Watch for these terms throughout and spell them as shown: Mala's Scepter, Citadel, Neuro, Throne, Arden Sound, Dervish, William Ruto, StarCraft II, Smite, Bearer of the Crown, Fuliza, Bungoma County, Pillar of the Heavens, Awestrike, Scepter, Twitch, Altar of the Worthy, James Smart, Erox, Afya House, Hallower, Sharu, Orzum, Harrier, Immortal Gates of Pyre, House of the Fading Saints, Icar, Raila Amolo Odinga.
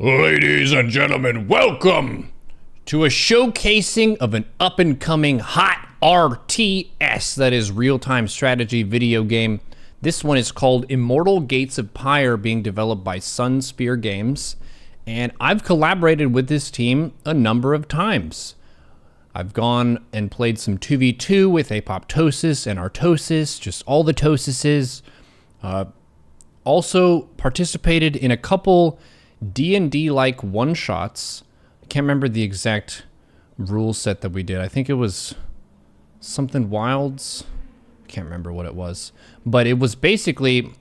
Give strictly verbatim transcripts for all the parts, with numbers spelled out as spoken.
Ladies and gentlemen, welcome to a showcasing of an up-and-coming hot R T S, that is real-time strategy video game. This one is called Immortal Gates of Pyre, being developed by Sunspear Games, and I've collaborated with this team a number of times. I've gone and played some two v two with Apoptosis and Artosis, just all the Tosises. Uh, also participated in a couple D and D-like one-shots. I can't remember the exact rule set that we did. I think it was something Wilds. I can't remember what it was. But it was basically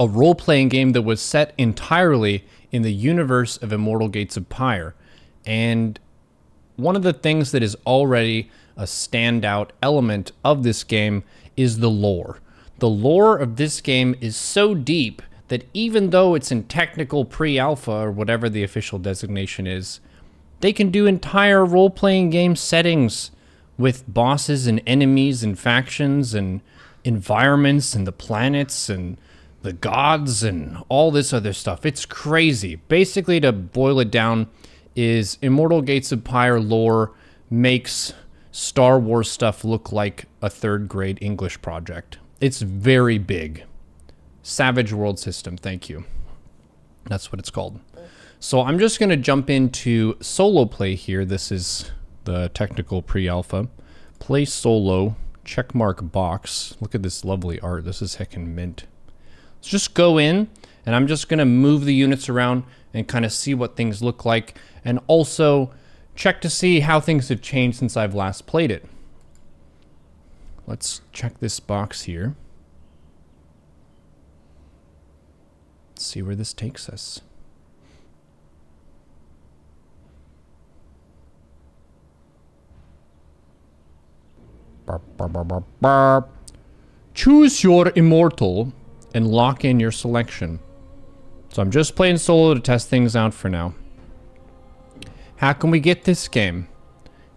a role-playing game that was set entirely in the universe of Immortal Gates of Pyre. And one of the things that is already a standout element of this game is the lore. The lore of this game is so deep that even though it's in technical pre-alpha, or whatever the official designation is, they can do entire role-playing game settings with bosses and enemies and factions and environments and the planets and the gods and all this other stuff. It's crazy. Basically, to boil it down, is Immortal Gates of Pyre lore makes Star Wars stuff look like a third-grade English project. It's very big. Savage World System, thank you. That's what it's called. So I'm just going to jump into solo play here. This is the technical pre-alpha. Play solo, checkmark box. Look at this lovely art. This is heckin' mint. Let's just go in, and I'm just going to move the units around and kind of see what things look like, and also check to see how things have changed since I've last played it. Let's check this box here. See where this takes us. Burp, burp, burp, burp, burp. Choose your immortal and lock in your selection. So I'm just playing solo to test things out for now. How can we get this game?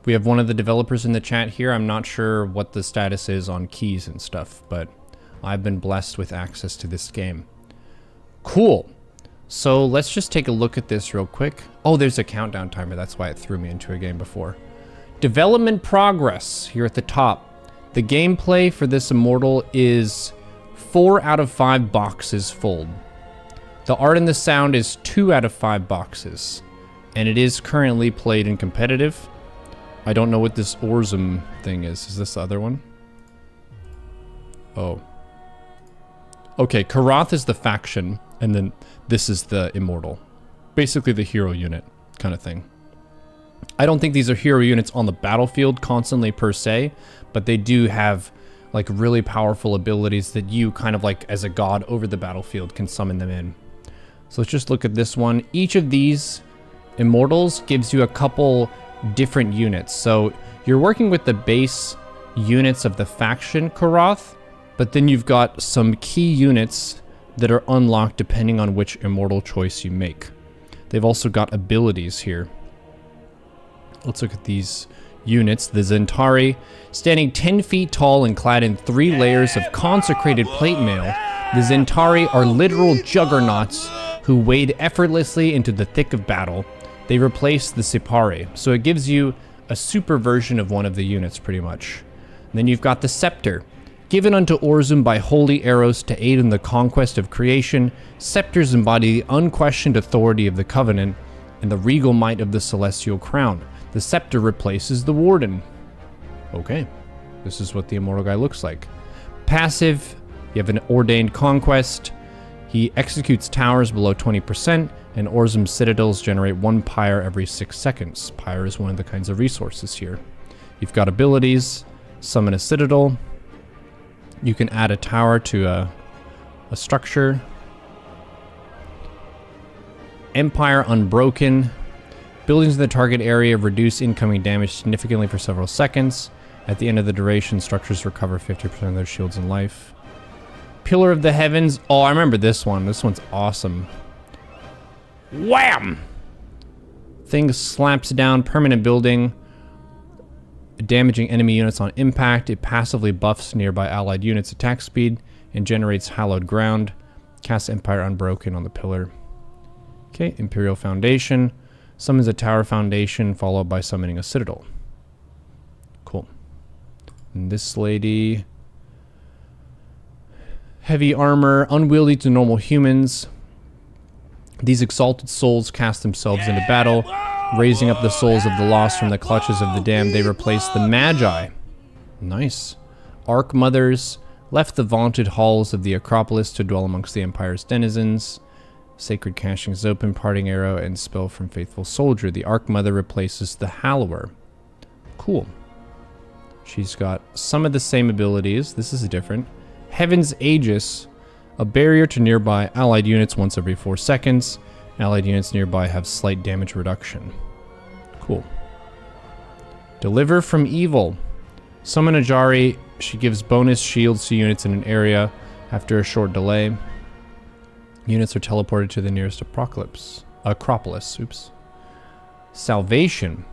We have one of the developers in the chat here. I'm not sure what the status is on keys and stuff, but I've been blessed with access to this game. Cool. So let's just take a look at this real quick. Oh, there's a countdown timer. That's why it threw me into a game before. Development progress here at the top. The gameplay for this immortal is four out of five boxes full. The art and the sound is two out of five boxes. And it is currently played in competitive. I don't know what this Orzum thing is. Is this the other one? Oh. Okay, Karath is the faction, and then this is the immortal. Basically the hero unit kind of thing. I don't think these are hero units on the battlefield constantly per se, but they do have like really powerful abilities that you kind of like as a god over the battlefield can summon them in. So let's just look at this one. Each of these immortals gives you a couple different units. So you're working with the base units of the faction Karath, but then you've got some key units that are unlocked depending on which immortal choice you make. They've also got abilities here. Let's look at these units. The Zentari, standing ten feet tall and clad in three layers of consecrated plate mail, the Zentari are literal juggernauts who wade effortlessly into the thick of battle. They replace the Sipari, so it gives you a super version of one of the units pretty much. And then you've got the Scepter. Given unto Orzum by holy Eros to aid in the conquest of creation, scepters embody the unquestioned authority of the Covenant and the regal might of the Celestial Crown. The scepter replaces the Warden. Okay, this is what the immortal guy looks like. Passive, you have an ordained conquest. He executes towers below twenty percent, and Orzum citadels generate one pyre every six seconds. Pyre is one of the kinds of resources here. You've got abilities, summon a citadel. You can add a tower to a, a structure. Empire Unbroken. Buildings in the target area reduce incoming damage significantly for several seconds. At the end of the duration, structures recover fifty percent of their shields and life. Pillar of the Heavens. Oh, I remember this one. This one's awesome. Wham! Thing slaps down permanent building, damaging enemy units on impact. It passively buffs nearby allied units' attack speed and generates Hallowed Ground. Cast Empire Unbroken on the pillar. Okay, Imperial Foundation. Summons a Tower Foundation followed by summoning a Citadel. Cool. And this lady... Heavy armor, unwieldy to normal humans. These exalted souls cast themselves yeah, into battle, whoa, raising up the souls yeah, of the lost from the clutches whoa, of the damned. They replace the Magi. Nice. Ark Mothers left the vaunted halls of the Acropolis to dwell amongst the Empire's denizens. Sacred cashings open, parting arrow, and spell from faithful soldier. The Ark Mother replaces the Hallower. Cool. She's got some of the same abilities. This is different. Heaven's Aegis, a barrier to nearby allied units once every four seconds. Allied units nearby have slight damage reduction. Cool. Deliver from Evil. Summon Ajari. She gives bonus shields to units in an area after a short delay. Units are teleported to the nearest Acropolis. Acropolis, oops. Salvation.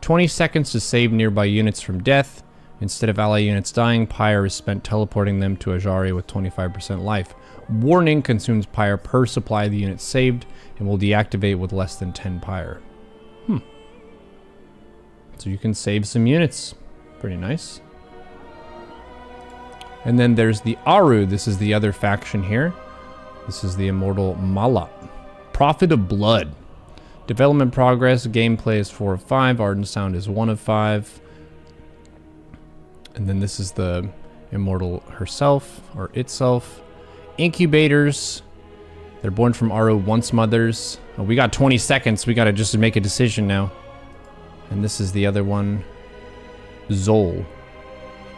twenty seconds to save nearby units from death. Instead of ally units dying, Pyre is spent teleporting them to Ajari with twenty-five percent life. Warning consumes Pyre per supply of the unit saved and will deactivate with less than ten Pyre. Hmm. So you can save some units. Pretty nice. And then there's the Aru. This is the other faction here. This is the Immortal Mala. Prophet of Blood. Development progress. Gameplay is four of five. Arden Sound is one of five. And then this is the Immortal herself, or itself. Incubators. They're born from Aru once mothers. Oh, we got twenty seconds. We got to just make a decision now. And this is the other one. Zol.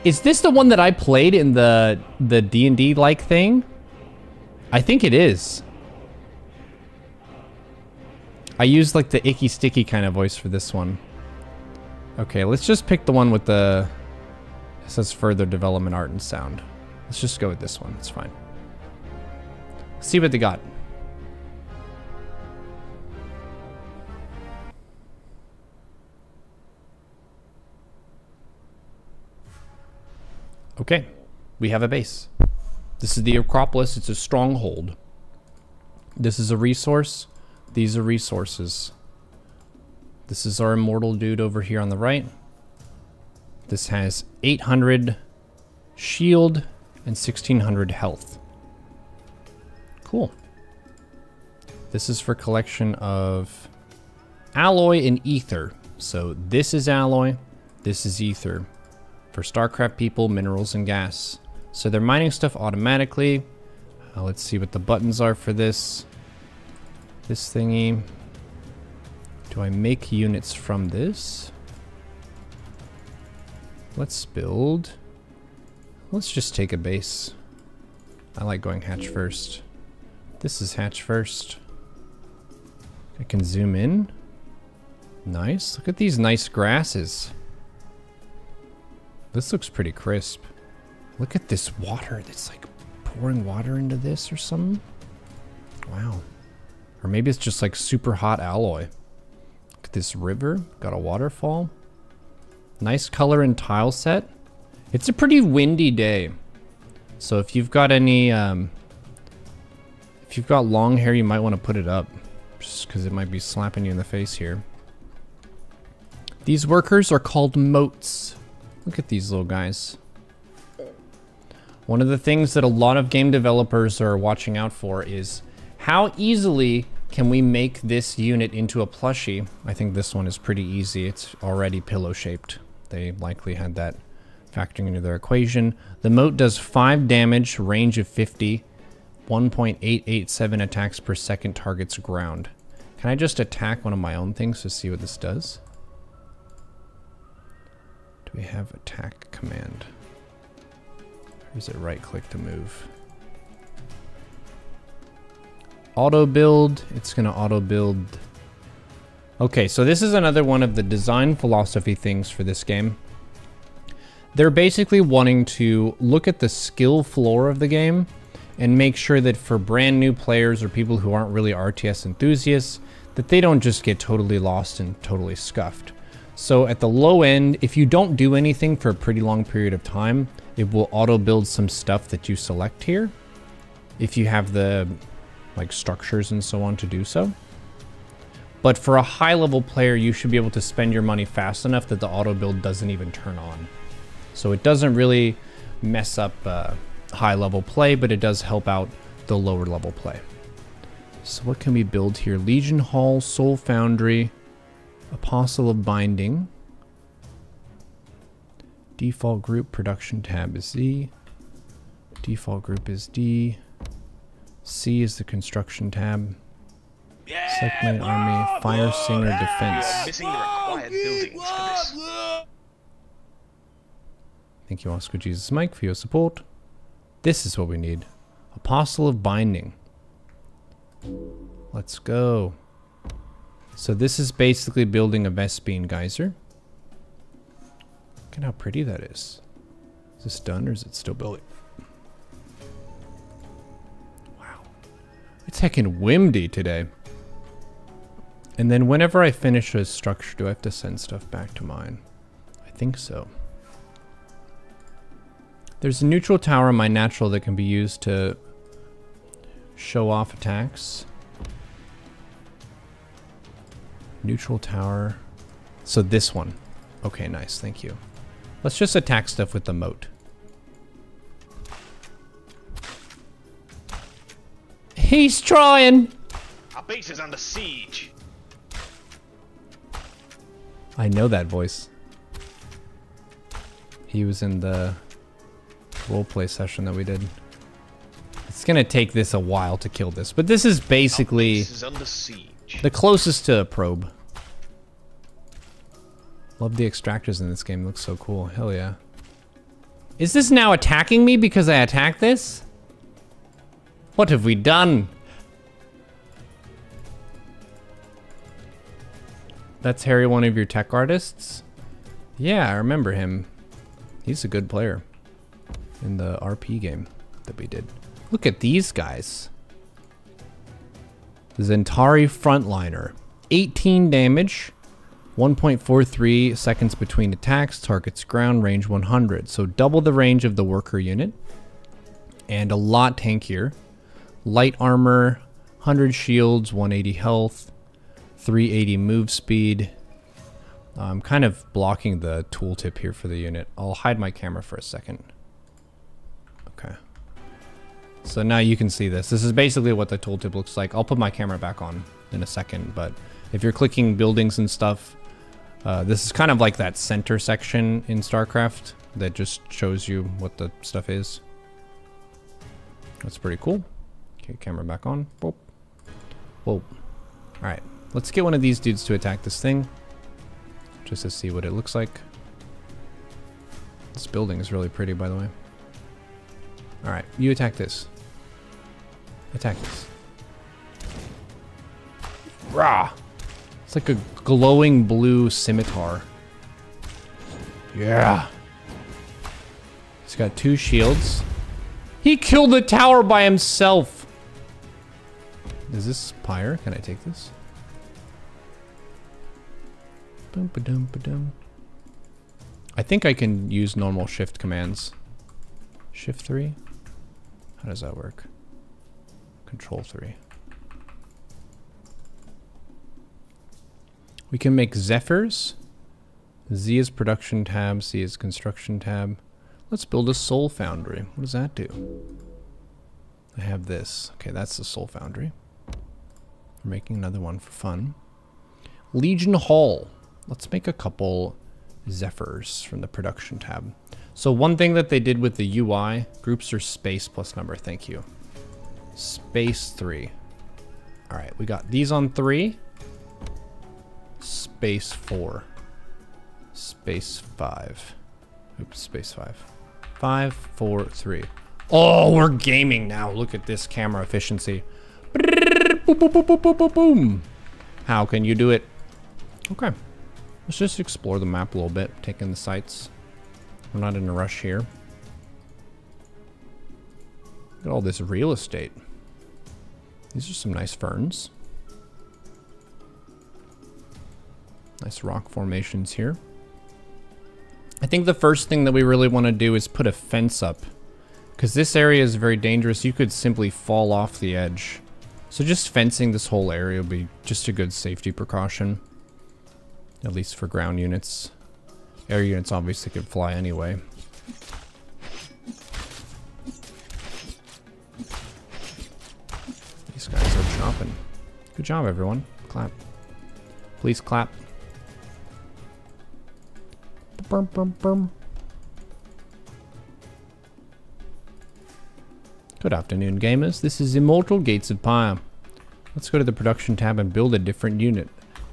Is this the one that I played in the the D and D-like thing? I think it is. I used like the icky sticky kind of voice for this one. Okay, let's just pick the one with the... It says further development, art, and sound. Let's just go with this one. It's fine. See what they got. Okay. We have a base. This is the Acropolis. It's a stronghold. This is a resource. These are resources. This is our immortal dude over here on the right. This has eight hundred shield and sixteen hundred health. Cool. This is for collection of alloy and ether. So this is alloy, this is ether. For StarCraft people, minerals and gas. So they're mining stuff automatically. Uh, let's see what the buttons are for this. This thingy. Do I make units from this? Let's build. Let's just take a base. I like going hatch first. This is hatch first. I can zoom in. Nice. Look at these nice grasses. This looks pretty crisp. Look at this water. That's like pouring water into this or something. Wow. Or maybe it's just like super hot alloy. Look at this river. Got a waterfall. Nice color and tile set. It's a pretty windy day. So if you've got any, um, if you've got long hair, you might want to put it up just because it might be slapping you in the face here. These workers are called moats. Look at these little guys. One of the things that a lot of game developers are watching out for is how easily can we make this unit into a plushie. I think this one is pretty easy. It's already pillow shaped. They likely had that factoring into their equation. The moat does five damage, range of fifty, one point eight eight seven attacks per second, targets ground. Can I just attack one of my own things to see what this does? Do we have attack command? Or is it right click to move? Auto build. It's gonna auto build. Okay, so this is another one of the design philosophy things for this game. They're basically wanting to look at the skill floor of the game and make sure that for brand new players or people who aren't really R T S enthusiasts, that they don't just get totally lost and totally scuffed. So at the low end, if you don't do anything for a pretty long period of time, it will auto build some stuff that you select here. If you have the like structures and so on to do so. But for a high-level player, you should be able to spend your money fast enough that the auto-build doesn't even turn on. So it doesn't really mess up uh, high-level play, but it does help out the lower-level play. So what can we build here? Legion Hall, Soul Foundry, Apostle of Binding. Default group production tab is Z. Default group is D. C is the construction tab. Yeah, Segment Bob, Army, Fire Bob, Singer yeah. Defense. You're missing the required buildings for this. Thank you, Oscar Jesus Mike, for your support. This is what we need. Apostle of Binding. Let's go. So this is basically building a Vespine geyser. Look at how pretty that is. Is this done or is it still building? Wow. It's heckin' windy today. And then whenever I finish a structure, do I have to send stuff back to mine? I think so. There's a neutral tower in my natural that can be used to show off attacks. Neutral tower. So this one. Okay, nice. Thank you. Let's just attack stuff with the moat. He's trying! Our base is under siege. I know that voice. He was in the roleplay session that we did. It's gonna take this a while to kill this, but this is basically this is under siege. The closest to a probe. Love the extractors in this game, looks so cool. Hell yeah. Is this now attacking me because I attacked this? What have we done? That's Harry, one of your tech artists? Yeah, I remember him. He's a good player. In the R P game that we did. Look at these guys. Zentari Frontliner. eighteen damage. one point four three seconds between attacks. Targets ground. Range one hundred. So double the range of the worker unit. And a lot tankier. Light armor. one hundred shields. one eighty health. three eighty move speed. I'm kind of blocking the tooltip here for the unit. I'll hide my camera for a second. Okay. So now you can see this. This is basically what the tooltip looks like. I'll put my camera back on in a second, but if you're clicking buildings and stuff, uh, this is kind of like that center section in StarCraft that just shows you what the stuff is. That's pretty cool. Okay, camera back on. Whoa. Whoa. Alright, let's get one of these dudes to attack this thing just to see what it looks like. This building is really pretty, by the way. Alright, you attack this. Attack this. Rah! It's like a glowing blue scimitar. Yeah! He's got two shields. He killed the tower by himself! Is this Pyre? Can I take this? Dum ba dum ba dum. I think I can use normal shift commands. Shift three? How does that work? Control three. We can make Zephyrs. Z is production tab, C is construction tab. Let's build a Soul Foundry. What does that do? I have this. Okay, that's the Soul Foundry. We're making another one for fun. Legion Hall. Let's make a couple Zephyrs from the production tab. So one thing that they did with the U I, groups are space plus number, thank you. Space three. All right, we got these on three. Space four. Space five. Oops, space five. Five, four, three. Oh, we're gaming now. Look at this camera efficiency. Boom, boom, boom, boom, boom, boom, boom. How can you do it? Okay, let's just explore the map a little bit, take in the sights. I'm not in a rush here. Look at all this real estate. These are some nice ferns. Nice rock formations here. I think the first thing that we really want to do is put a fence up, because this area is very dangerous. You could simply fall off the edge. So just fencing this whole area will be just a good safety precaution, at least for ground units. Air units obviously could fly anyway. These guys are chomping. Good job, everyone. Clap. Please clap. Bum, bum, bum. Good afternoon, gamers. This is Immortal Gates of Pyre. Let's go to the production tab and build a different unit.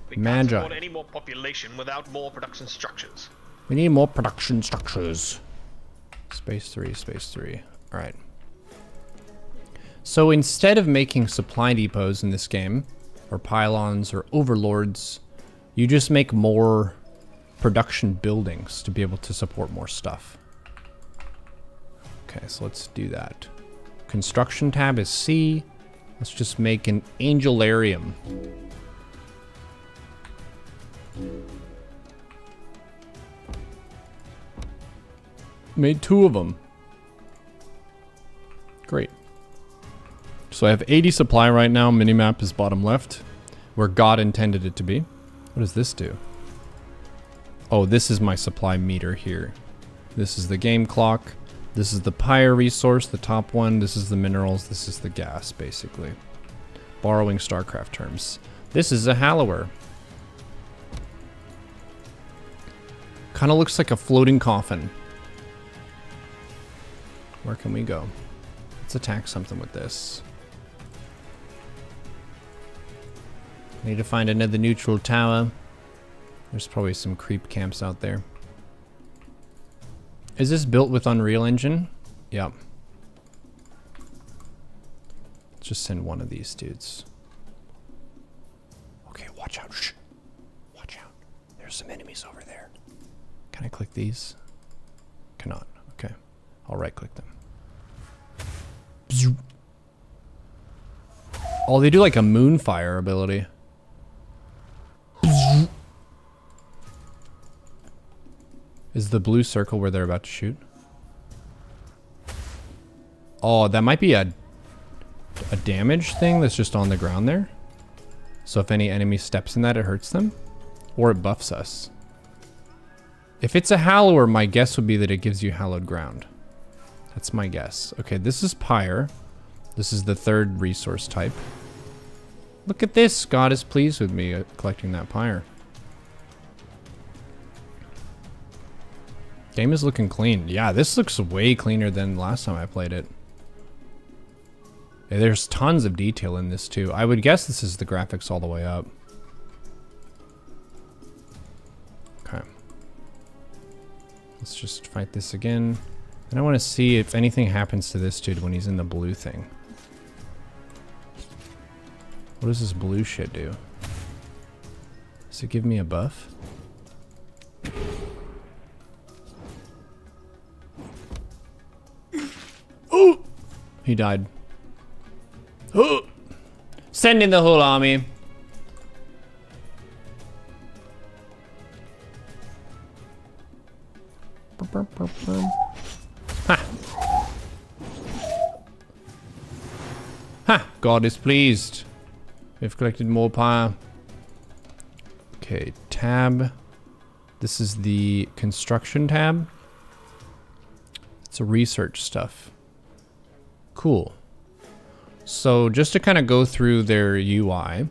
We can't afford any more population without more production structures. We need more production structures. Space three, space three. All right. So instead of making supply depots in this game, or pylons, or overlords, you just make more production buildings to be able to support more stuff. Okay, so let's do that. Construction tab is C. Let's just make an Angelarium. Made two of them. Great. So I have eighty supply right now. Minimap is bottom left, where God intended it to be. What does this do? Oh, this is my supply meter here. This is the game clock. This is the pyre resource, the top one. This is the minerals. This is the gas, basically. Borrowing StarCraft terms. This is a Hallower. Kind of looks like a floating coffin. Where can we go? Let's attack something with this. Need to find another neutral tower. There's probably some creep camps out there. Is this built with Unreal Engine? Yep. Let's just send one of these dudes. Okay, watch out. Shh. Watch out. There's some enemies over there. Can I click these? Cannot. Okay. I'll right click them. Oh, they do like a moonfire ability. Is the blue circle where they're about to shoot? Oh, that might be a, a damage thing that's just on the ground there. So if any enemy steps in that, it hurts them. Or it buffs us. If it's a Hallower, my guess would be that it gives you Hallowed Ground. That's my guess. Okay, this is Pyre. This is the third resource type. Look at this. God is pleased with me collecting that Pyre. Game is looking clean. Yeah, this looks way cleaner than last time I played it. Yeah, there's tons of detail in this too. I would guess this is the graphics all the way up. Okay. Let's just fight this again. And I want to see if anything happens to this dude when he's in the blue thing. What does this blue shit do? Does it give me a buff? He died. Oh! Send in the whole army. Ha! Ha! God is pleased. We've collected more pyre. Okay, tab. This is the construction tab. It's a research stuff. Cool. So just to kind of go through their U I,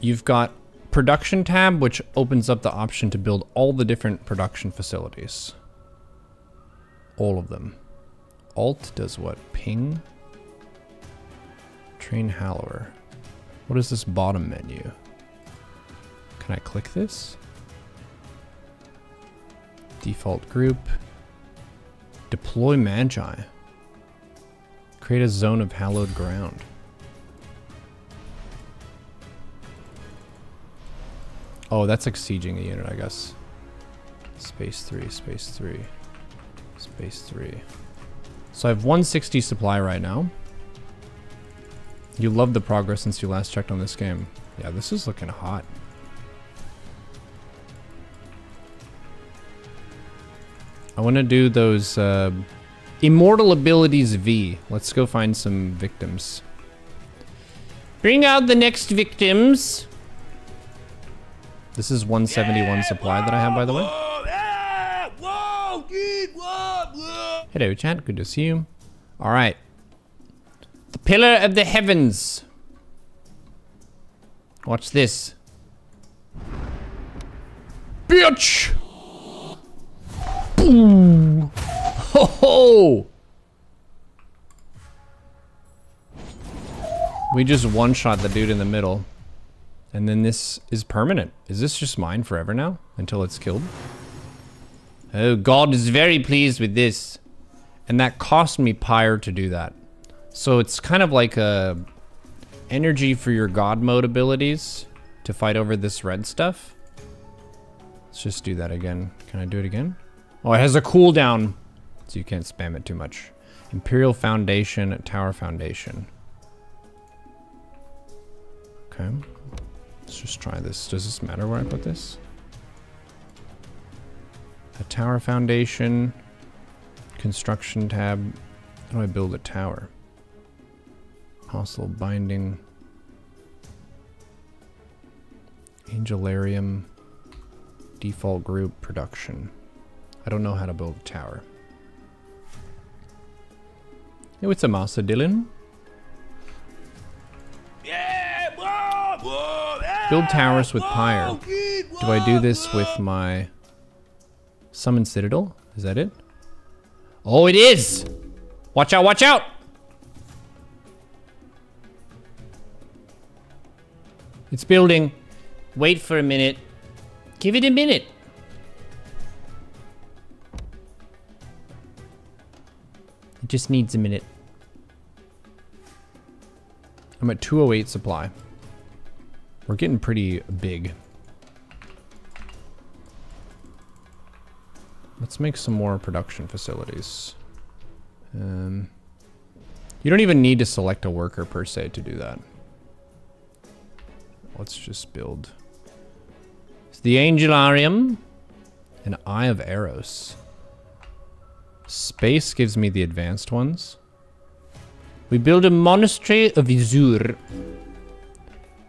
you've got production tab, which opens up the option to build all the different production facilities. All of them. Alt does what? Ping? Train Hallower. What is this bottom menu? Can I click this? Default group. Deploy Magi. Create a zone of hallowed ground. Oh, that's like sieging a unit, I guess. Space three, space three, space three. So I have one sixty supply right now. You love the progress since you last checked on this game. Yeah, this is looking hot. I want to do those... Uh, Immortal Abilities V. Let's go find some victims. Bring out the next victims. This is one seventy-one yeah, supply whoa, that I have, by the way. Whoa, yeah, whoa, dude, whoa, whoa. Hello, chat. Good to see you. All right. The Pillar of the Heavens. Watch this. Bitch! Boom! Ho ho! We just one-shot the dude in the middle. And then this is permanent. Is this just mine forever now? Until it's killed? Oh, God is very pleased with this. And that cost me Pyre to do that. So it's kind of like a energy for your God mode abilities to fight over this red stuff. Let's just do that again. Can I do it again? Oh, it has a cooldown. So you can't spam it too much. Imperial Foundation, Tower Foundation. Okay. Let's just try this. Does this matter where I put this? A tower foundation. Construction tab. How do I build a tower? Apostle Binding. Angelarium. Default group production. I don't know how to build a tower. Hey, what's a Masa Dylan? Yeah! Whoa, whoa, yeah, build towers with whoa, Pyre. Dude, whoa, do I do this whoa. with my Summon Citadel? Is that it? Oh, it is! Watch out, watch out! It's building. Wait for a minute. Give it a minute. It just needs a minute. I'm at two oh eight supply. We're getting pretty big. Let's make some more production facilities. Um, you don't even need to select a worker per se to do that. Let's just build. The Angelarium, an Eye of Eros. Space gives me the advanced ones. We build a Monastery of Izur.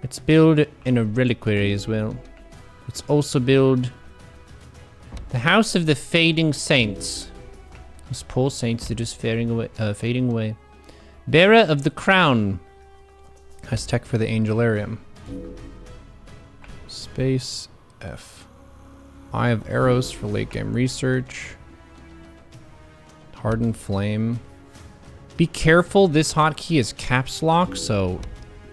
Let's build in a Reliquary as well. Let's also build the House of the Fading Saints. Those poor saints are just fading away. Uh, fading away. Bearer of the Crown. Has tech for the Angelarium. Space. F. Eye of Eros for late game research. Hardened Flame. Be careful, this hotkey is caps lock, so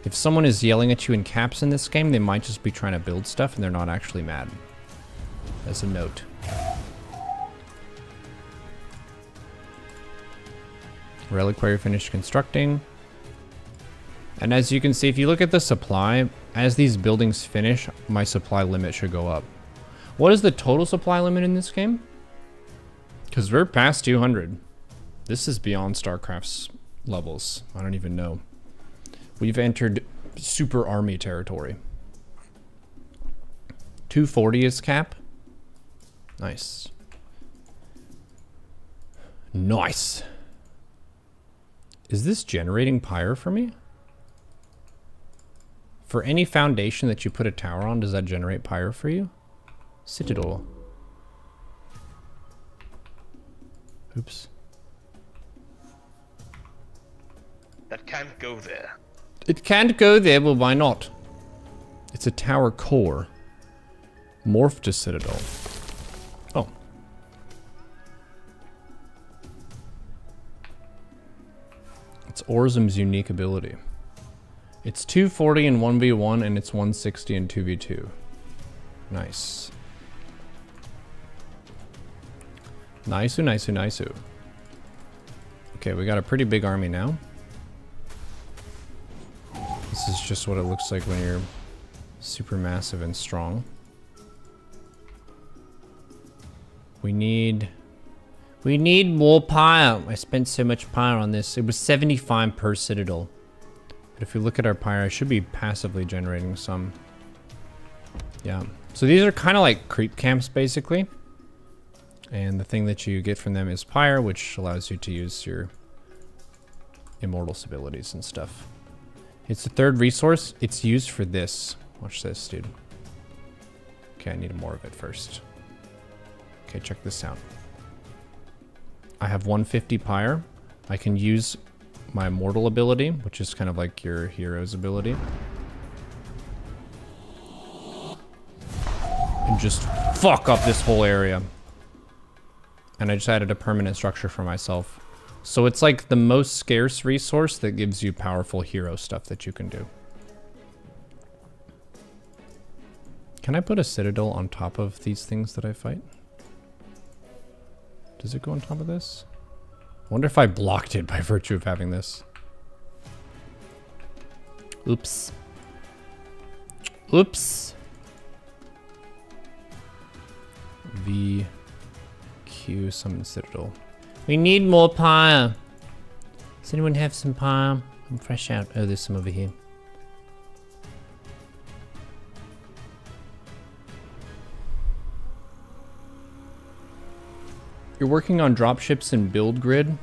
if someone is yelling at you in caps in this game, they might just be trying to build stuff and they're not actually mad. As a note. Reliquary finished constructing. And as you can see, if you look at the supply, as these buildings finish, my supply limit should go up. What is the total supply limit in this game? Because we're past two hundred. This is beyond StarCraft's levels. I don't even know. We've entered super army territory. two forty is cap. Nice. Nice. Is this generating Pyre for me? For any foundation that you put a tower on, does that generate Pyre for you? Citadel. Oops. That can't go there. It can't go there, well, why not? It's a tower core. Morph to Citadel. Oh. It's Orzum's unique ability. It's two forty in one v one, and it's one sixty in two v two. Nice. Nice-oo, nice-oo, nice-oo. Okay, we got a pretty big army now. This is just what it looks like when you're super massive and strong. We need... We need more Pyre! I spent so much Pyre on this. It was seventy-five per Citadel. But if we look at our Pyre, I should be passively generating some. Yeah. So these are kind of like creep camps, basically. And the thing that you get from them is Pyre, which allows you to use your Immortals abilities and stuff. It's the third resource. It's used for this. Watch this, dude. Okay, I need more of it first. Okay, check this out. I have one fifty Pyre. I can use my Mortal ability, which is kind of like your hero's ability. And just fuck up this whole area. And I just added a permanent structure for myself. So it's like the most scarce resource that gives you powerful hero stuff that you can do. Can I put a citadel on top of these things that I fight? Does it go on top of this? I wonder if I blocked it by virtue of having this. Oops. Oops. V. Q. Summon citadel. We need more pyre. Does anyone have some pyre? I'm fresh out. Oh, there's some over here. You're working on dropships in build grid.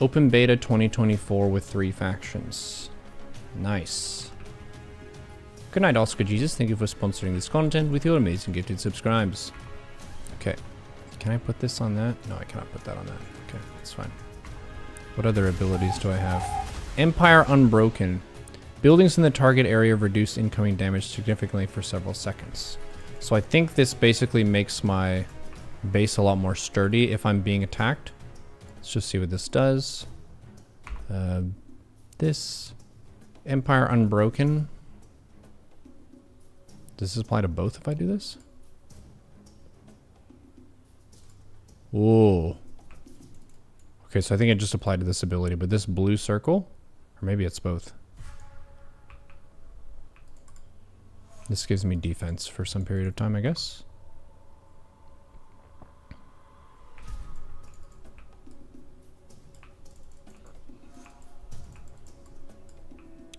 Open beta twenty twenty-four with three factions. Nice. Good night, Oscar Jesus. Thank you for sponsoring this content with your amazing gifted subscribes. Okay. Can I put this on that? No, I cannot put that on that. Okay, that's fine. What other abilities do I have? Empire Unbroken. Buildings in the target area reduce incoming damage significantly for several seconds. So I think this basically makes my base a lot more sturdy if I'm being attacked. Let's just see what this does. Uh, this Empire Unbroken. Does this apply to both if I do this? Whoa. Okay, so I think it just applied to this ability, but this blue circle, or maybe it's both. This gives me defense for some period of time, I guess.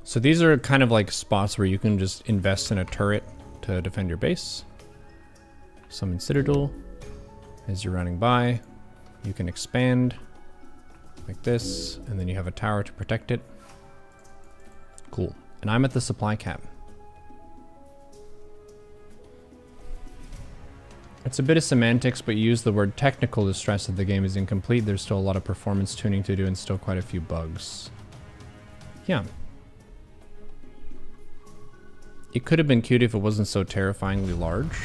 So these are kind of like spots where you can just invest in a turret to defend your base. Summon Citadel. As you're running by, you can expand like this, and then you have a tower to protect it. Cool. And I'm at the supply cap. It's a bit of semantics, but you use the word technical to stress that the game is incomplete. There's still a lot of performance tuning to do and still quite a few bugs. Yeah. It could have been cute if it wasn't so terrifyingly large.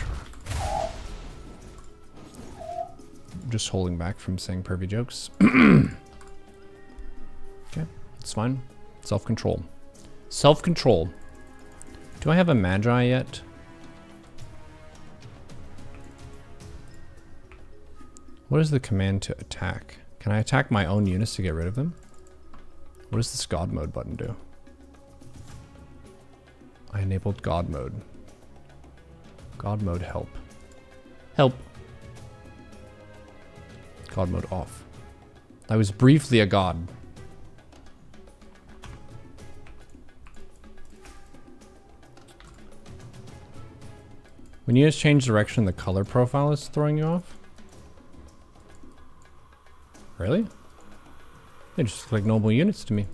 Just holding back from saying pervy jokes. Okay, it's fine. Self-control. Self-control. Do I have a Magi yet? What is the command to attack? Can I attack my own units to get rid of them? What does this God mode button do? I enabled God mode. God mode help. Help. God mode off. I was briefly a god. When you just change direction, the color profile is throwing you off? Really? They just look like normal units to me.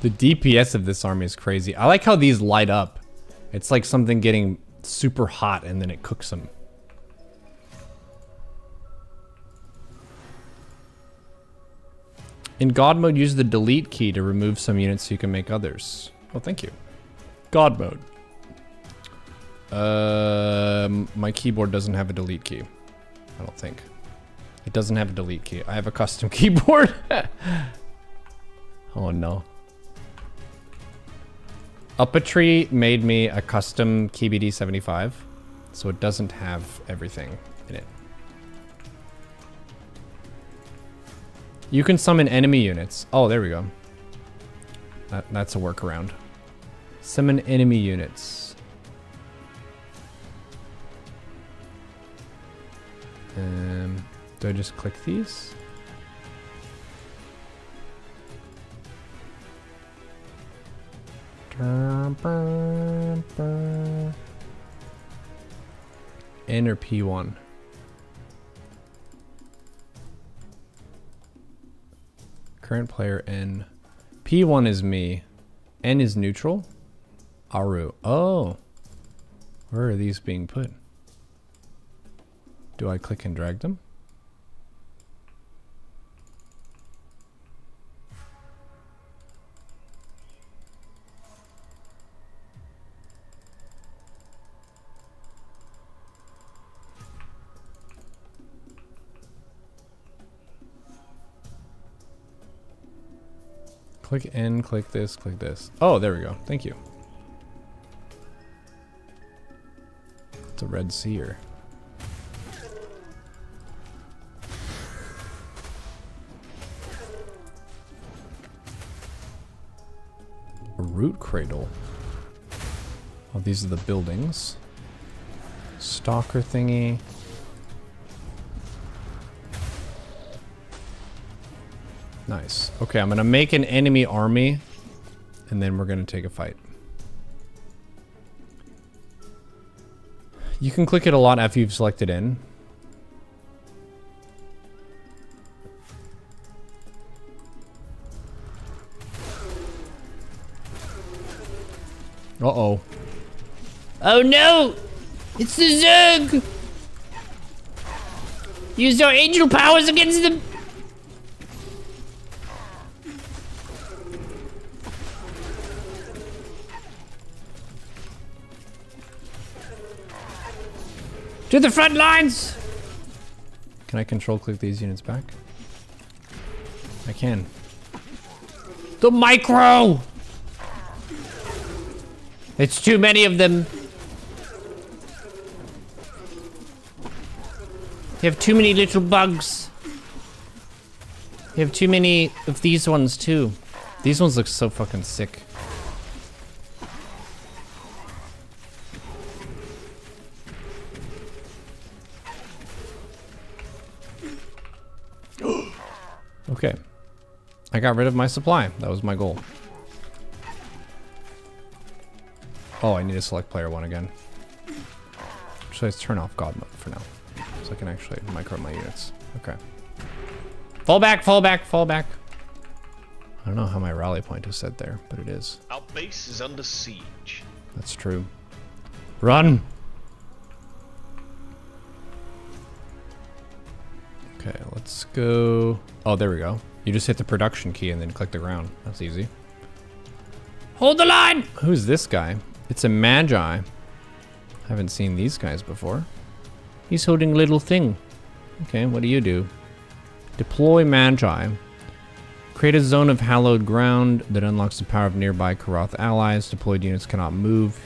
The D P S of this army is crazy. I like how these light up. It's like something getting super hot and then it cooks them. In God mode, use the delete key to remove some units so you can make others. Well, thank you. God mode. Um, my keyboard doesn't have a delete key. I don't think. It doesn't have a delete key. I have a custom keyboard. Oh no. Upatry made me a custom K B D seventy-five, so it doesn't have everything in it. You can summon enemy units. Oh, there we go. That, that's a workaround. Summon enemy units. Um, do I just click these? N or P one. Current player N. P one is me. N is neutral. Aru. Oh. Where are these being put? Do I click and drag them? Click N, click this, click this. Oh, there we go. Thank you. It's a red seer. A root cradle. Oh, these are the buildings. Stalker thingy. Nice. Okay, I'm gonna make an enemy army, and then we're gonna take a fight. You can click it a lot after you've selected in. Uh-oh. Oh no! It's the Zerg! Use your angel powers against them! To the front lines! Can I control click these units back? I can. The micro! It's too many of them. You have too many little bugs. You have too many of these ones too. These ones look so fucking sick. Okay, I got rid of my supply. That was my goal. Oh, I need to select player one again. So let's turn off God mode for now, so I can actually micro my units. Okay. Fall back, fall back, fall back. I don't know how my rally point is set there, but it is. Our base is under siege. That's true. Run. Okay, let's go. Oh, there we go. You just hit the production key and then click the ground. That's easy. Hold the line! Who's this guy? It's a magi. Haven't seen these guys before. He's holding a little thing. Okay, what do you do? Deploy magi. Create a zone of hallowed ground that unlocks the power of nearby Karath allies. Deployed units cannot move.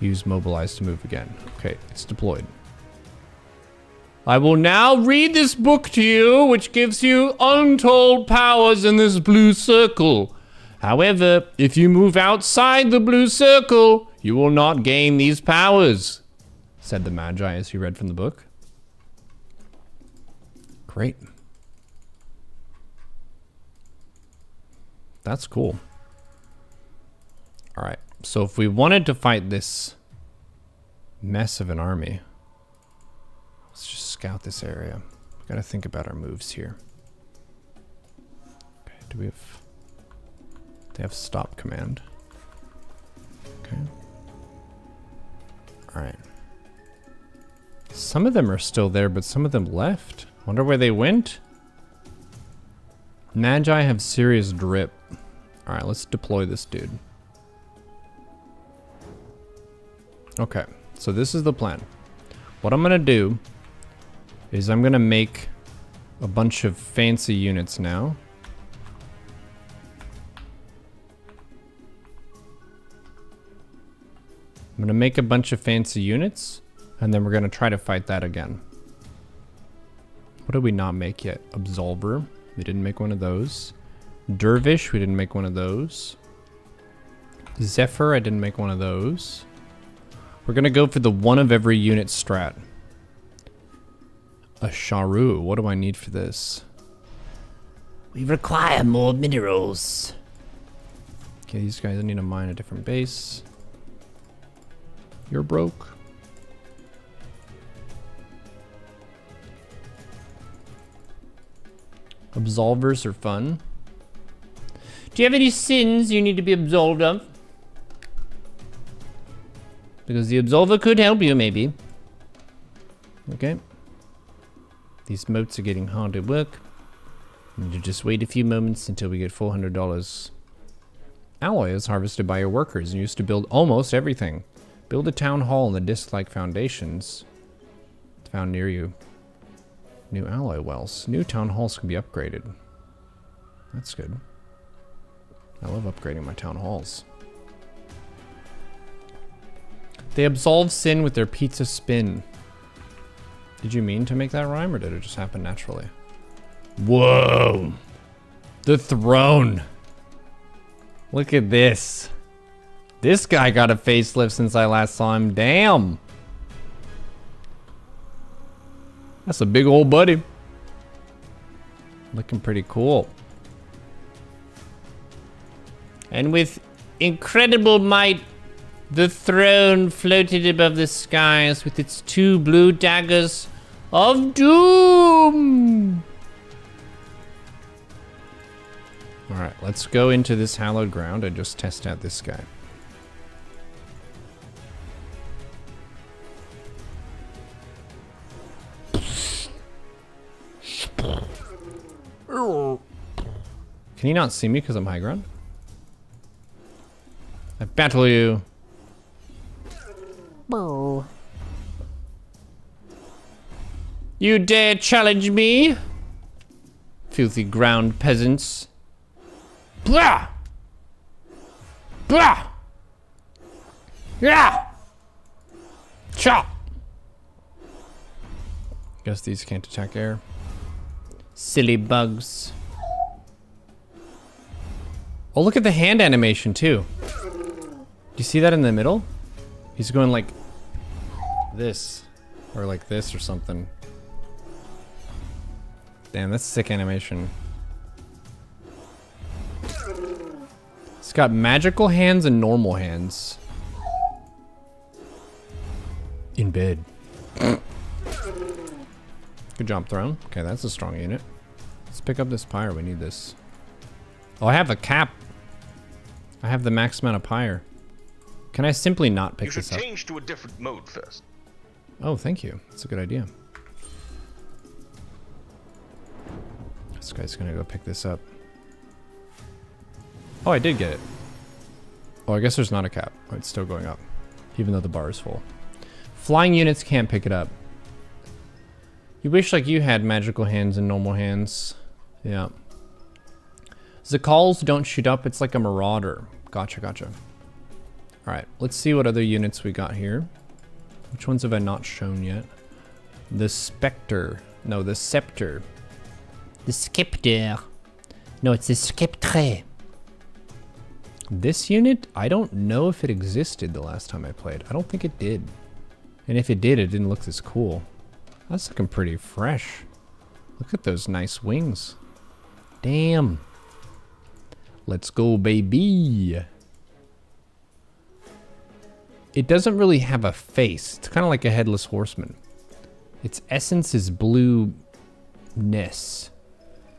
Use mobilize to move again. Okay, it's deployed. I will now read this book to you, which gives you untold powers in this blue circle. However, if you move outside the blue circle, you will not gain these powers, said the Magi as he read from the book. Great. That's cool. All right, so if we wanted to fight this mess of an army, let's just scout this area. We gotta think about our moves here. Okay, do we have... They have stop command. Okay. Alright. Some of them are still there, but some of them left. Wonder where they went? Magi have serious drip. Alright, let's deploy this dude. Okay, so this is the plan. What I'm gonna do is I'm gonna make a bunch of fancy units now. I'm gonna make a bunch of fancy units, and then we're gonna try to fight that again. What did we not make yet? Absolver, we didn't make one of those. Dervish, we didn't make one of those. Zephyr, I didn't make one of those. We're gonna go for the one of every unit strat. A Sharu, what do I need for this? We require more minerals. Okay, these guys need to mine a different base. You're broke. Absolvers are fun. Do you have any sins you need to be absolved of? Because the Absolver could help you, maybe. Okay. These moats are getting hard at work. Need to just wait a few moments until we get four hundred dollars. Alloy is harvested by your workers and used to build almost everything. Build a town hall in the disc-like foundations found near you. New alloy wells. New town halls can be upgraded. That's good. I love upgrading my town halls. They absolve sin with their pizza spin. Did you mean to make that rhyme, or did it just happen naturally? Whoa! The throne! Look at this. This guy got a facelift since I last saw him. Damn! That's a big old buddy. Looking pretty cool. And with incredible might, the throne floated above the skies with its two blue daggers of doom. All right, let's go into this hallowed ground and just test out this guy. Can you not see me because I'm high ground? I battle you. Whoa. You dare challenge me? Filthy ground peasants. Blah! Blah! Yeah! Chop! Guess these can't attack air. Silly bugs. Oh, look at the hand animation too. Do you see that in the middle? He's going like this, or like this or something. Damn, that's sick animation. It's got magical hands and normal hands. In bed. Good job, Throne. Okay, that's a strong unit. Let's pick up this pyre, we need this. Oh, I have a cap. I have the max amount of pyre. Can I simply not pick this up? You should change to a different mode first. Oh, thank you. That's a good idea. This guy's gonna go pick this up. Oh, I did get it. Oh, I guess there's not a cap. Oh, it's still going up, even though the bar is full. Flying units can't pick it up. You wish like you had magical hands and normal hands. Yeah. Zakals don't shoot up. It's like a marauder. Gotcha, gotcha. All right, let's see what other units we got here. Which ones have I not shown yet? The Spectre. No, the Scepter. The Scepter. No, it's the Sceptre. This unit, I don't know if it existed the last time I played. I don't think it did. And if it did, it didn't look this cool. That's looking pretty fresh. Look at those nice wings. Damn. Let's go, baby. It doesn't really have a face. It's kind of like a headless horseman. Its essence is blueness,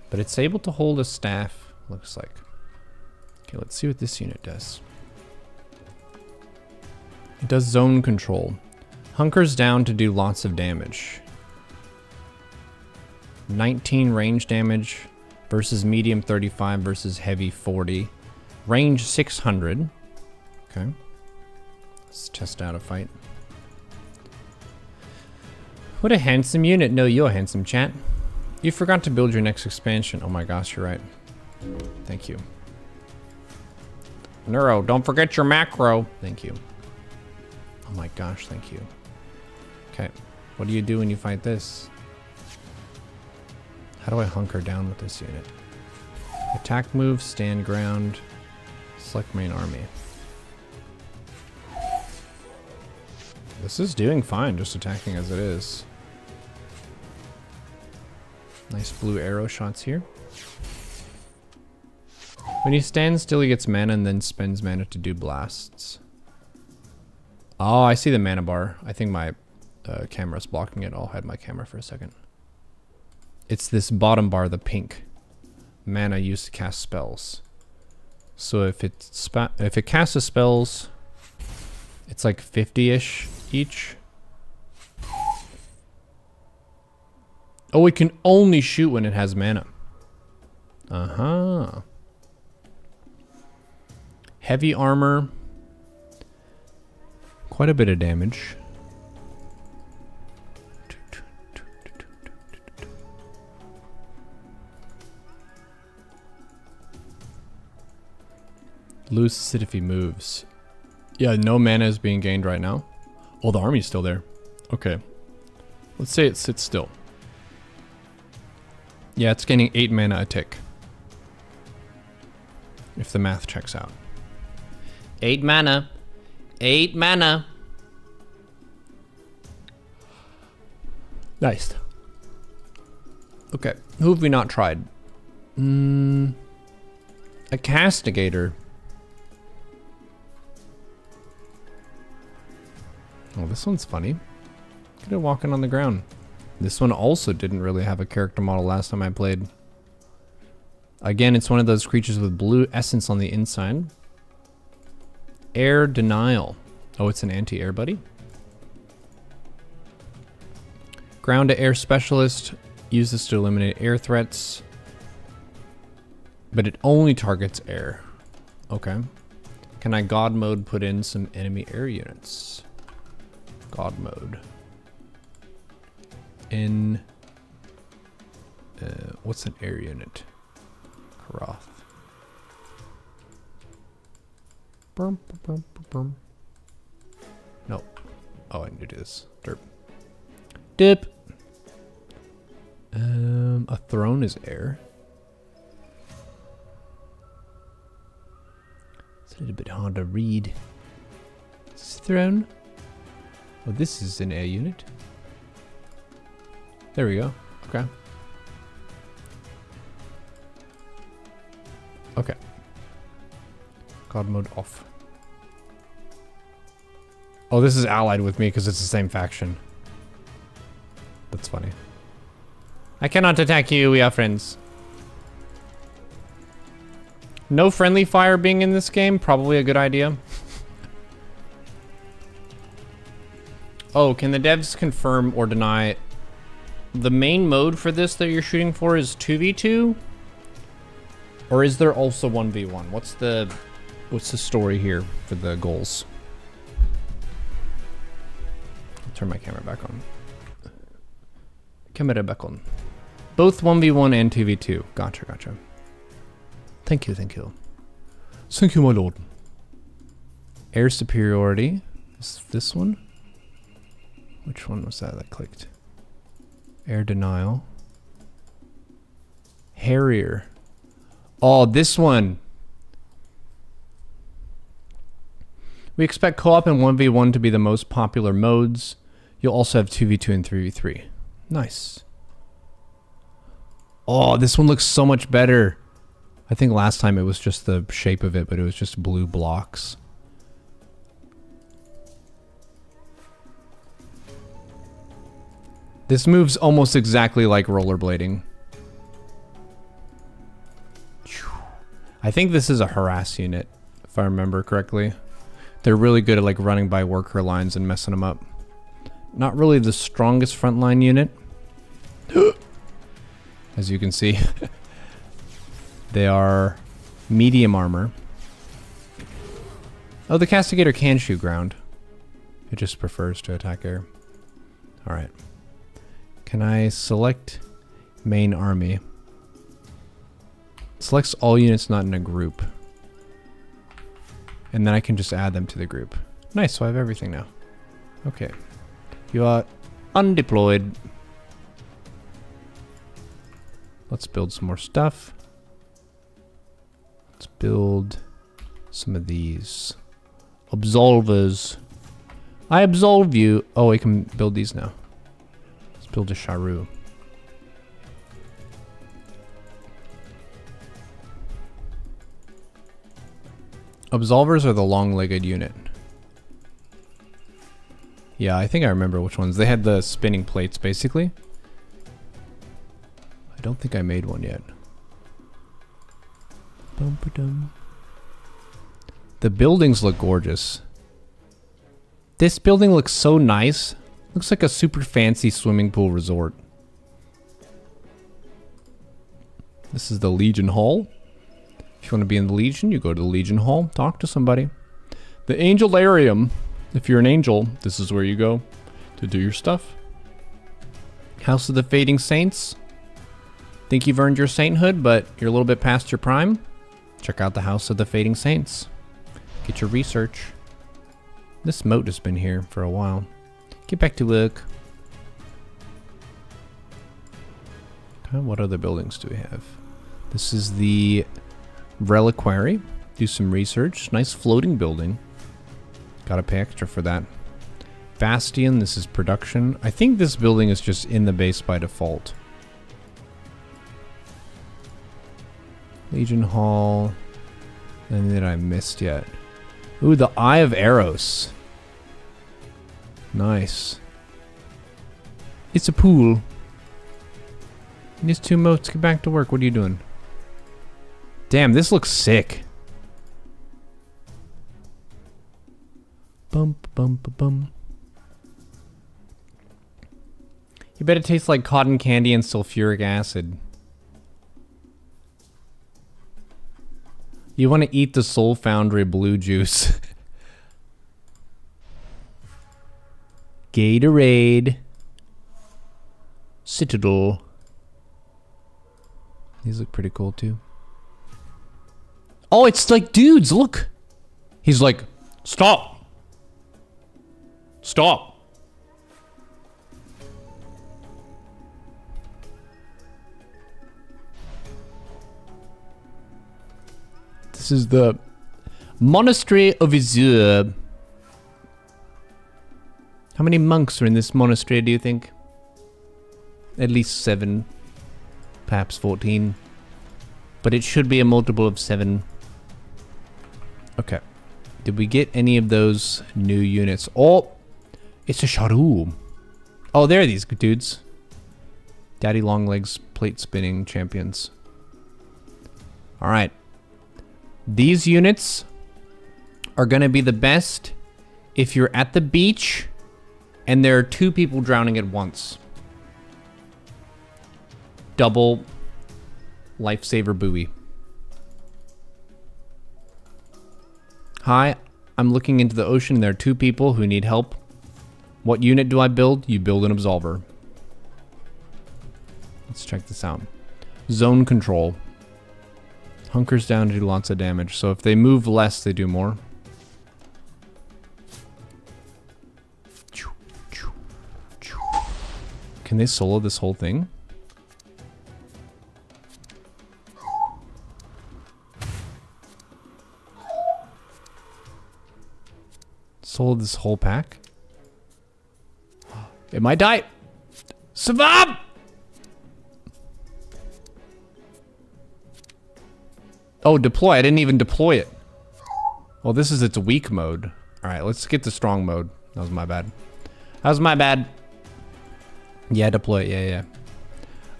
but it's able to hold a staff, looks like. Okay, let's see what this unit does. It does zone control. Hunkers down to do lots of damage. nineteen range damage versus medium thirty-five versus heavy forty. Range six hundred. Okay. Let's test out a fight. What a handsome unit. No, you're handsome, chat. You forgot to build your next expansion. Oh my gosh, you're right. Thank you. Neuro, don't forget your macro. Thank you. Oh my gosh, thank you. Okay, what do you do when you fight this? How do I hunker down with this unit? Attack move, stand ground, select main army. This is doing fine, just attacking as it is. Nice blue arrow shots here. When he stands still, he gets mana and then spends mana to do blasts. Oh, I see the mana bar. I think my uh, camera's blocking it. I'll hide my camera for a second. It's this bottom bar, the pink. Mana used to cast spells. So if it spa if it casts the spells, it's like fifty-ish each. Oh, it can only shoot when it has mana. Uh-huh. Heavy armor. Quite a bit of damage. Loses it if he moves. Yeah, no mana is being gained right now. Oh, the army's still there. Okay. Let's say it sits still. Yeah, it's gaining eight mana a tick. If the math checks out. Eight mana. Eight mana. Nice. Okay, who have we not tried? Mm, a castigator. Oh, this one's funny. Look at it walking on the ground. This one also didn't really have a character model last time I played. Again, it's one of those creatures with blue essence on the inside. Air denial. Oh, it's an anti-air buddy. Ground to air specialist. Use this to eliminate air threats. But it only targets air. Okay. Can I God mode put in some enemy air units? God mode. In uh, what's an air unit? Karath. Brum, brum, brum, brum. No. Oh, I need to do this. Derp. Dip. Um, a throne is air. It's a little bit hard to read. Is this a throne? Oh, this is an air unit. There we go. Okay. Okay. God mode off. Oh, this is allied with me because it's the same faction. That's funny. I cannot attack you. We are friends. No friendly fire being in this game. Probably a good idea. Oh, can the devs confirm or deny it? The main mode for this that you're shooting for is two v two? Or is there also one v one? What's the what's the story here for the goals? I'll turn my camera back on. Camera back on. Both one v one and two v two. Gotcha, gotcha. Thank you, thank you. Thank you, my lord. Air superiority. Is this one? Which one was that that clicked? Air denial. Harrier. Oh, this one. We expect co-op and one v one to be the most popular modes. You'll also have two v two and three v three. Nice. Oh, this one looks so much better. I think last time it was just the shape of it, but it was just blue blocks. This moves almost exactly like rollerblading. I think this is a harass unit, if I remember correctly. They're really good at like running by worker lines and messing them up. Not really the strongest frontline unit. As you can see, they are medium armor. Oh, the castigator can shoot ground. It just prefers to attack air. All right. Can I select main army? Selects all units not in a group. And then I can just add them to the group. Nice, so I have everything now. Okay. You are undeployed. Let's build some more stuff. Let's build some of these. Absolvers. I absolve you. Oh, I can build these now. Build a Sharu. Absolvers are the long-legged unit. Yeah, I think I remember which ones. They had the spinning plates, basically. I don't think I made one yet. Bum-ba-dum. The buildings look gorgeous. This building looks so nice. Looks like a super fancy swimming pool resort. This is the Legion Hall. If you want to be in the Legion, you go to the Legion Hall, talk to somebody. The Angelarium. If you're an angel, this is where you go to do your stuff. House of the Fading Saints. Think you've earned your sainthood, but you're a little bit past your prime? Check out the House of the Fading Saints. Get your research. This moat has been here for a while. Get back to work. Okay, what other buildings do we have? This is the Reliquary. Do some research. Nice floating building. Gotta pay extra for that. Bastion, this is production. I think this building is just in the base by default. Legion Hall. And then I missed yet. Ooh, the Eye of Eros. Nice. It's a pool. And these two moats, get back to work. What are you doing? Damn, this looks sick. Bum, bum, bum, bum. You bet it tastes like cotton candy and sulfuric acid. You want to eat the Soul Foundry blue juice. Gatorade. Citadel. These look pretty cool too. Oh, it's like dudes, look. He's like, stop. Stop. This is the Monastery of Izur. How many monks are in this monastery, do you think? At least seven, perhaps fourteen. But it should be a multiple of seven. Okay. Did we get any of those new units? Oh, it's a Sharu. Oh, there are these dudes. Daddy Longlegs plate spinning champions. All right. These units are going to be the best if you're at the beach and there are two people drowning at once. Double lifesaver buoy. Hi, I'm looking into the ocean and there are two people who need help. What unit do I build? You build an Absolver. Let's check this out. Zone control. Hunkers down to do lots of damage, so if they move less, they do more. Can they solo this whole thing? Solo this whole pack? It might die! Survive! Oh, deploy. I didn't even deploy it. Well, this is its weak mode. All right, let's get the strong mode. That was my bad. That was my bad. Yeah, deploy it. Yeah, yeah.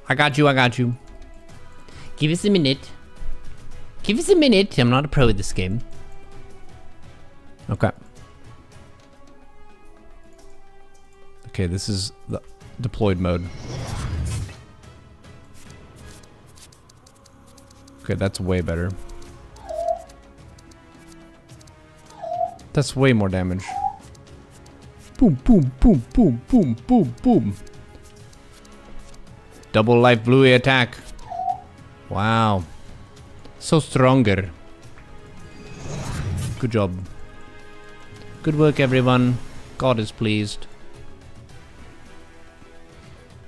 I got you. I got you. Give us a minute. Give us a minute. I'm not a pro at this game. Okay. Okay, this is the deployed mode. Okay, that's way better. That's way more damage. Boom, boom, boom, boom, boom, boom, boom. Double life bluey attack. Wow. So stronger. Good job. Good work, everyone. God is pleased.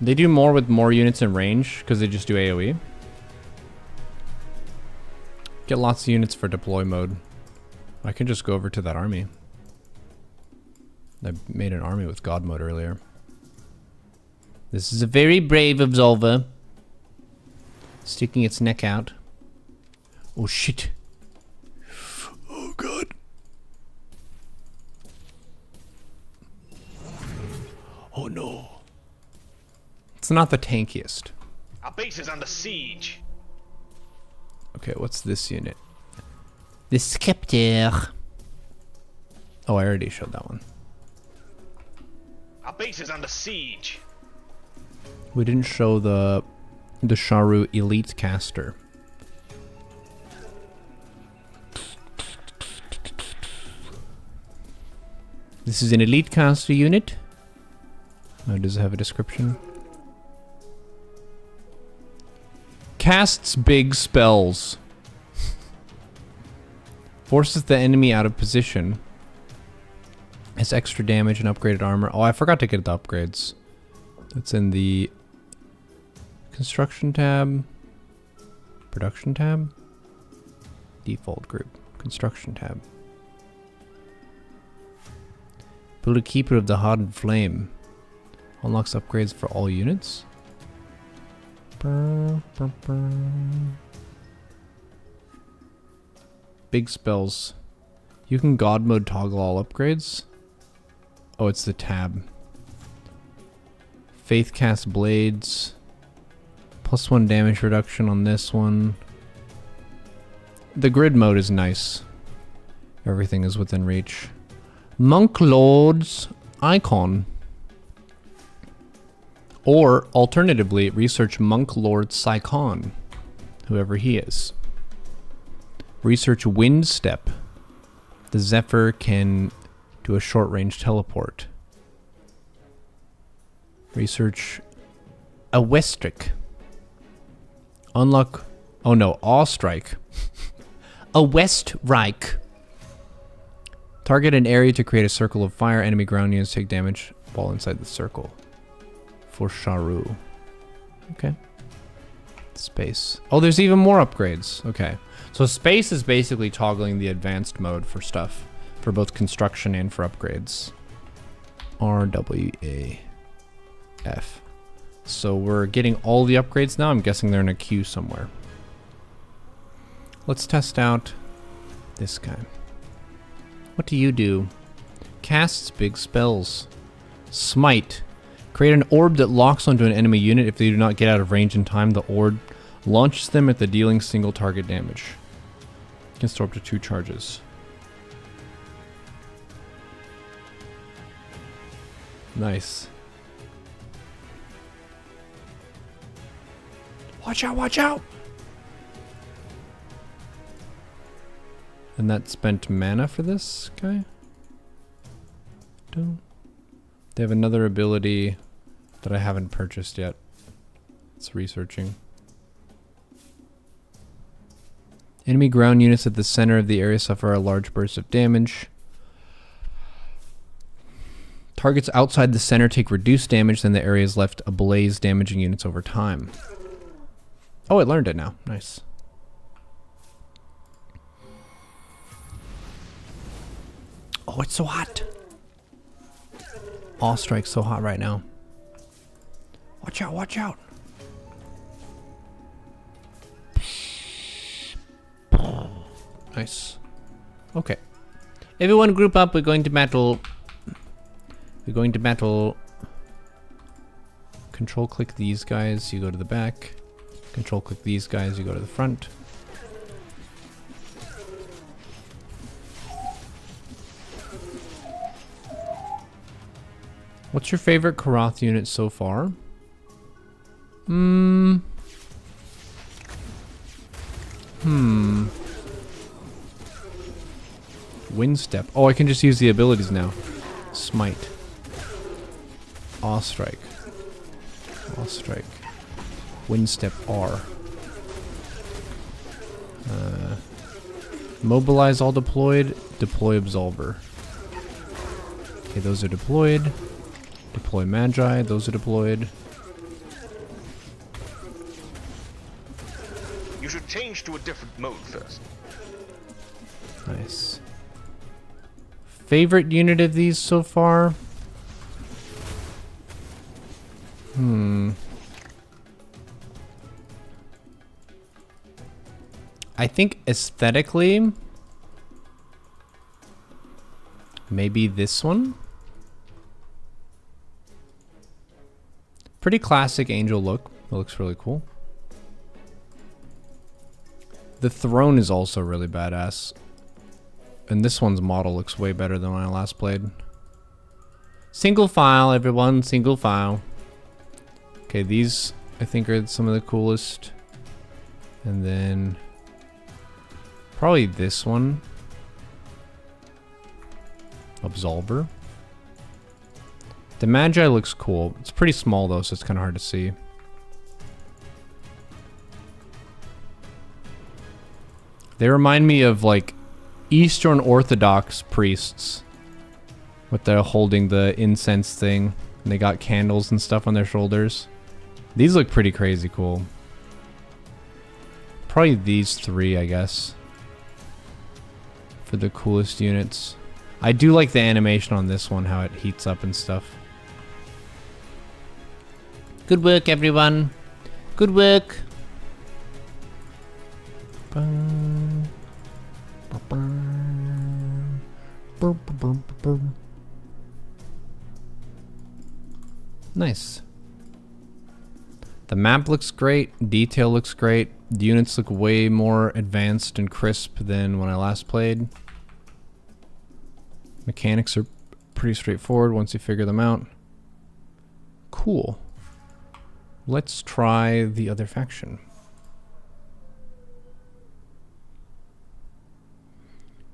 They do more with more units in range because they just do AoE. Get lots of units for deploy mode. I can just go over to that army. I made an army with God mode earlier. This is a very brave Absolver. Sticking its neck out. Oh shit. Oh God. Oh no. It's not the tankiest. Our base is under siege. Okay, what's this unit? The Scepter. Oh, I already showed that one. Our base is under siege. We didn't show the the Sharu elite caster. This is an elite caster unit. Oh, does it have a description? Casts big spells. Forces the enemy out of position. Has extra damage and upgraded armor. Oh, I forgot to get the upgrades. That's in the construction tab. Production tab. Default group. Construction tab. Build a keeper of the hardened flame. Unlocks upgrades for all units. Burr, burr, burr. Big spells. You can god mode toggle all upgrades. Oh, it's the tab. Faith cast blades. Plus one damage reduction on this one. The grid mode is nice. Everything is within reach. Monk Lord's icon. Or, alternatively, research Monk Lord Psychon, whoever he is. Research Windstep. The Zephyr can do a short-range teleport. Research Awestrike. Unlock... Oh no, Awestrike. Awestrike. Target an area to create a circle of fire. Enemy ground units take damage. Fall inside the circle. For Sharu. Okay. Space. Oh, there's even more upgrades. Okay. So space is basically toggling the advanced mode for stuff. For both construction and for upgrades. R W A F. So we're getting all the upgrades now. I'm guessing they're in a queue somewhere. Let's test out this guy. What do you do? Casts big spells. Smite. Create an orb that locks onto an enemy unit. If they do not get out of range in time, the orb launches them at the dealing single target damage. You can store up to two charges. Nice. Watch out, watch out! And that spent mana for this guy? They have another ability that I haven't purchased yet. It's researching. Enemy ground units at the center of the area suffer a large burst of damage. Targets outside the center take reduced damage, then the area is left ablaze, damaging units over time. Oh, it learned it now. Nice. Oh, it's so hot. Awestrike's so hot right now. Watch out, watch out. Nice. Okay. Everyone group up, we're going to battle. We're going to battle. Control click these guys, you go to the back. Control click these guys, you go to the front. What's your favorite Karath unit so far? Hmm. Hmm. Windstep. Oh, I can just use the abilities now. Smite. Awestrike. Awestrike. Windstep R. Uh, mobilize all deployed. Deploy Absolver. Okay, those are deployed. Deploy Magi, those are deployed. You should change to a different mode first. Nice. Favorite unit of these so far? Hmm. I think aesthetically, maybe this one? Pretty classic angel look. It looks really cool. The throne is also really badass. And this one's model looks way better than when I last played. Single file, everyone, single file. Okay, these I think are some of the coolest. And then probably this one. Absolver. The Magi looks cool. It's pretty small though, so it's kind of hard to see. They remind me of like Eastern Orthodox priests with they're holding the incense thing, and they got candles and stuff on their shoulders. These look pretty crazy cool. Probably these three, I guess, for the coolest units. I do like the animation on this one, how it heats up and stuff. Good work, everyone. Good work. Nice. The map looks great. Detail looks great. The units look way more advanced and crisp than when I last played. Mechanics are pretty straightforward once you figure them out. Cool. Let's try the other faction.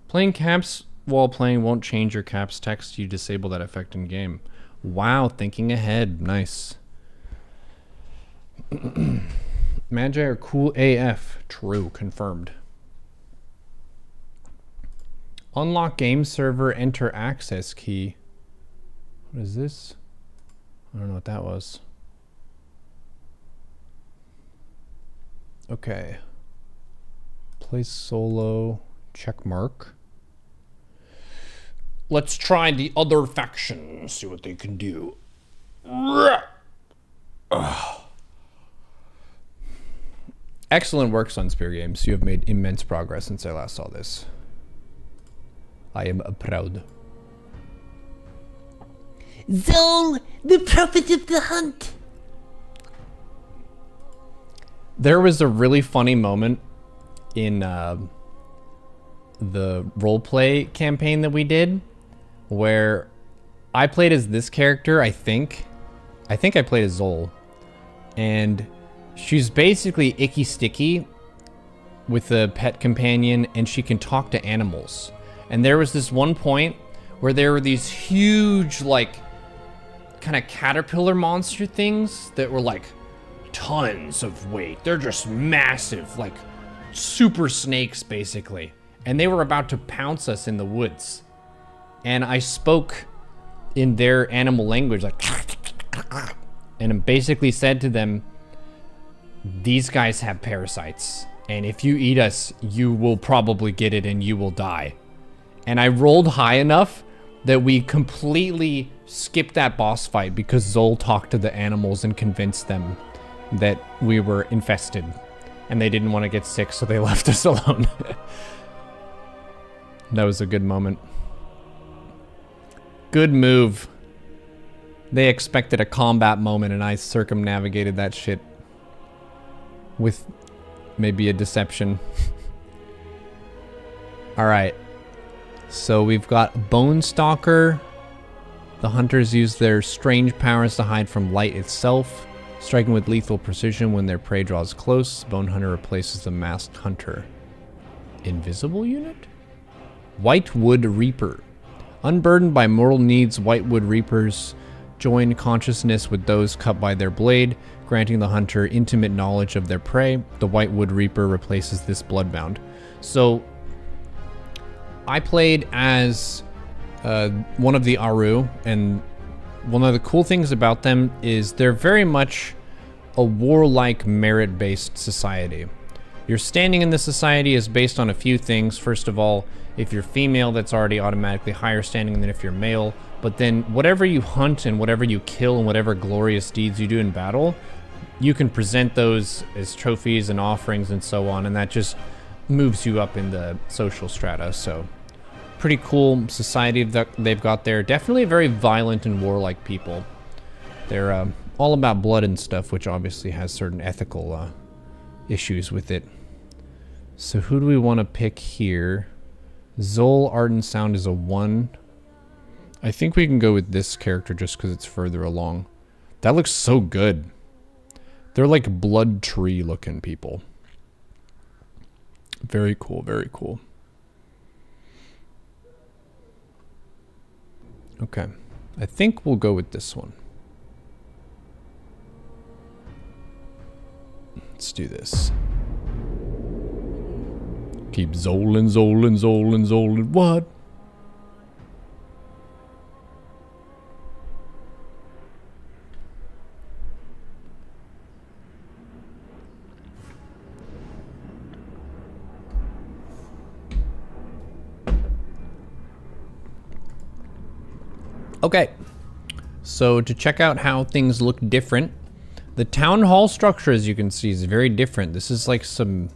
Playing caps while playing won't change your caps text. You disable that effect in game. Wow, thinking ahead. Nice. Magi are cool A F. True, confirmed. Unlock game server, enter access key. What is this? I don't know what that was. Okay. Play solo, check mark. Let's try the other faction, see what they can do. Excellent work, Sunspear Games. You have made immense progress since I last saw this. I am proud. Zol, the prophet of the hunt. There was a really funny moment in uh, the roleplay campaign that we did where I played as this character, I think. I think I played as Zol. And she's basically Icky Sticky with a pet companion, and she can talk to animals. And there was this one point where there were these huge, like, kind of caterpillar monster things that were like tons of weight. They're just massive, like super snakes, basically. And they were about to pounce us in the woods. And I spoke in their animal language, like, and basically said to them, these guys have parasites. And if you eat us, you will probably get it and you will die. And I rolled high enough that we completely skipped that boss fight because Zol talked to the animals and convinced them that we were infested. And they didn't want to get sick, so they left us alone. That was a good moment. Good move. They expected a combat moment, and I circumnavigated that shit with maybe a deception. All right. So we've got Bonestalker. The hunters use their strange powers to hide from light itself, striking with lethal precision when their prey draws close. Bone Hunter replaces the masked hunter. Invisible unit? Whitewood Reaper. Unburdened by mortal needs, Whitewood Reapers join consciousness with those cut by their blade, granting the hunter intimate knowledge of their prey. The Whitewood Reaper replaces this bloodbound. So I played as uh, one of the Aru, and one of the cool things about them is they're very much a warlike, merit-based society. Your standing in this society is based on a few things. First of all, if you're female, that's already automatically higher standing than if you're male. But then whatever you hunt and whatever you kill and whatever glorious deeds you do in battle, you can present those as trophies and offerings and so on, and that just moves you up in the social strata. So pretty cool society that they've got there. Definitely very violent and warlike people. They're uh, all about blood and stuff, which obviously has certain ethical uh, issues with it. So who do we want to pick here? Zol Arden Sound is a one. I think we can go with this character just because it's further along. That looks so good. They're like blood tree looking people. Very cool, very cool. Okay. I think we'll go with this one. Let's do this. Keep Zolin, Zolin, Zolin, Zolin. What? Okay, so to check out how things look different, the town hall structure, as you can see, is very different. This is like some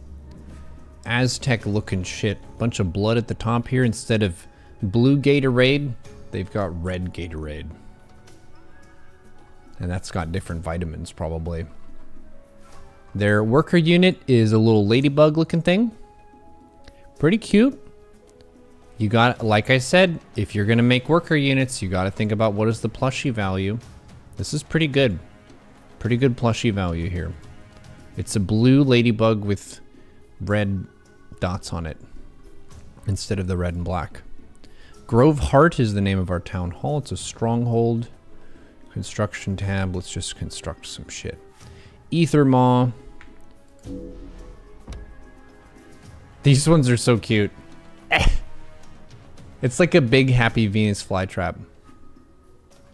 Aztec looking shit. Bunch of blood at the top here. Instead of blue Gatorade, they've got red Gatorade. And that's got different vitamins, probably. Their worker unit is a little ladybug looking thing. Pretty cute. You got, like I said, if you're gonna make worker units, you gotta think about what is the plushie value. This is pretty good. Pretty good plushie value here. It's a blue ladybug with red dots on it instead of the red and black. Grove Heart is the name of our town hall. It's a stronghold. Construction tab, let's just construct some shit. Ether Maw. These ones are so cute. It's like a big happy Venus flytrap.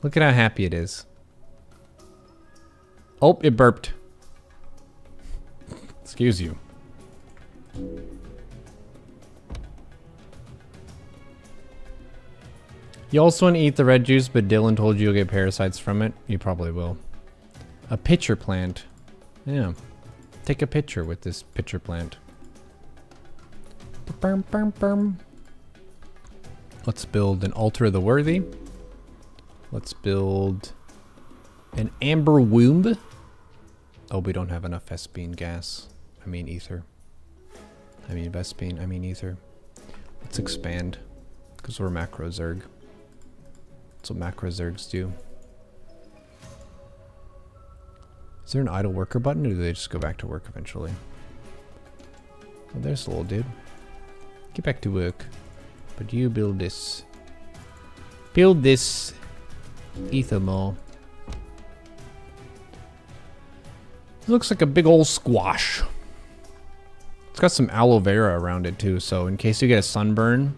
Look at how happy it is. Oh, it burped. Excuse you. You also want to eat the red juice, but Dylan told you you'll get parasites from it. You probably will. A pitcher plant. Yeah. Take a picture with this pitcher plant. Burm, burm, burm. Let's build an Altar of the Worthy. Let's build an Amber Womb. Oh, we don't have enough Vespine gas. I mean ether. I mean Vespine, I mean ether. Let's expand, because we're macro zerg. That's what macro zergs do. Is there an idle worker button, or do they just go back to work eventually? Oh, there's the little dude. Get back to work. But you build this. Build this ether mall. It looks like a big old squash. It's got some aloe vera around it too, so in case you get a sunburn,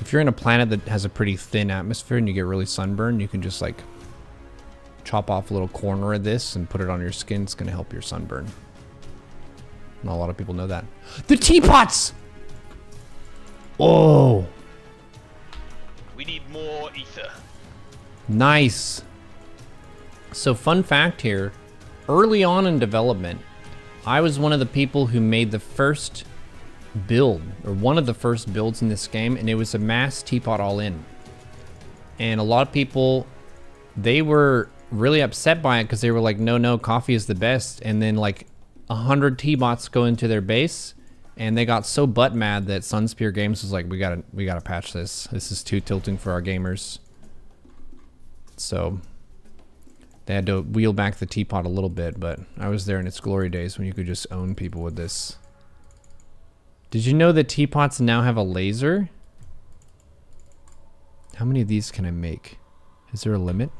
if you're in a planet that has a pretty thin atmosphere and you get really sunburned, you can just like chop off a little corner of this and put it on your skin. It's gonna help your sunburn. Not a lot of people know that. The teapots! Oh! We need more ether. Nice. So fun fact here, early on in development, I was one of the people who made the first build, or one of the first builds in this game, and it was a mass teapot all in. And a lot of people, they were really upset by it because they were like, no, no, coffee is the best. And then like a hundred teapots go into their base. And they got so butt mad that Sunspear Games was like, we gotta, we gotta patch this. This is too tilting for our gamers. So they had to wheel back the teapot a little bit, but I was there in its glory days when you could just own people with this. Did you know that teapots now have a laser? How many of these can I make? Is there a limit?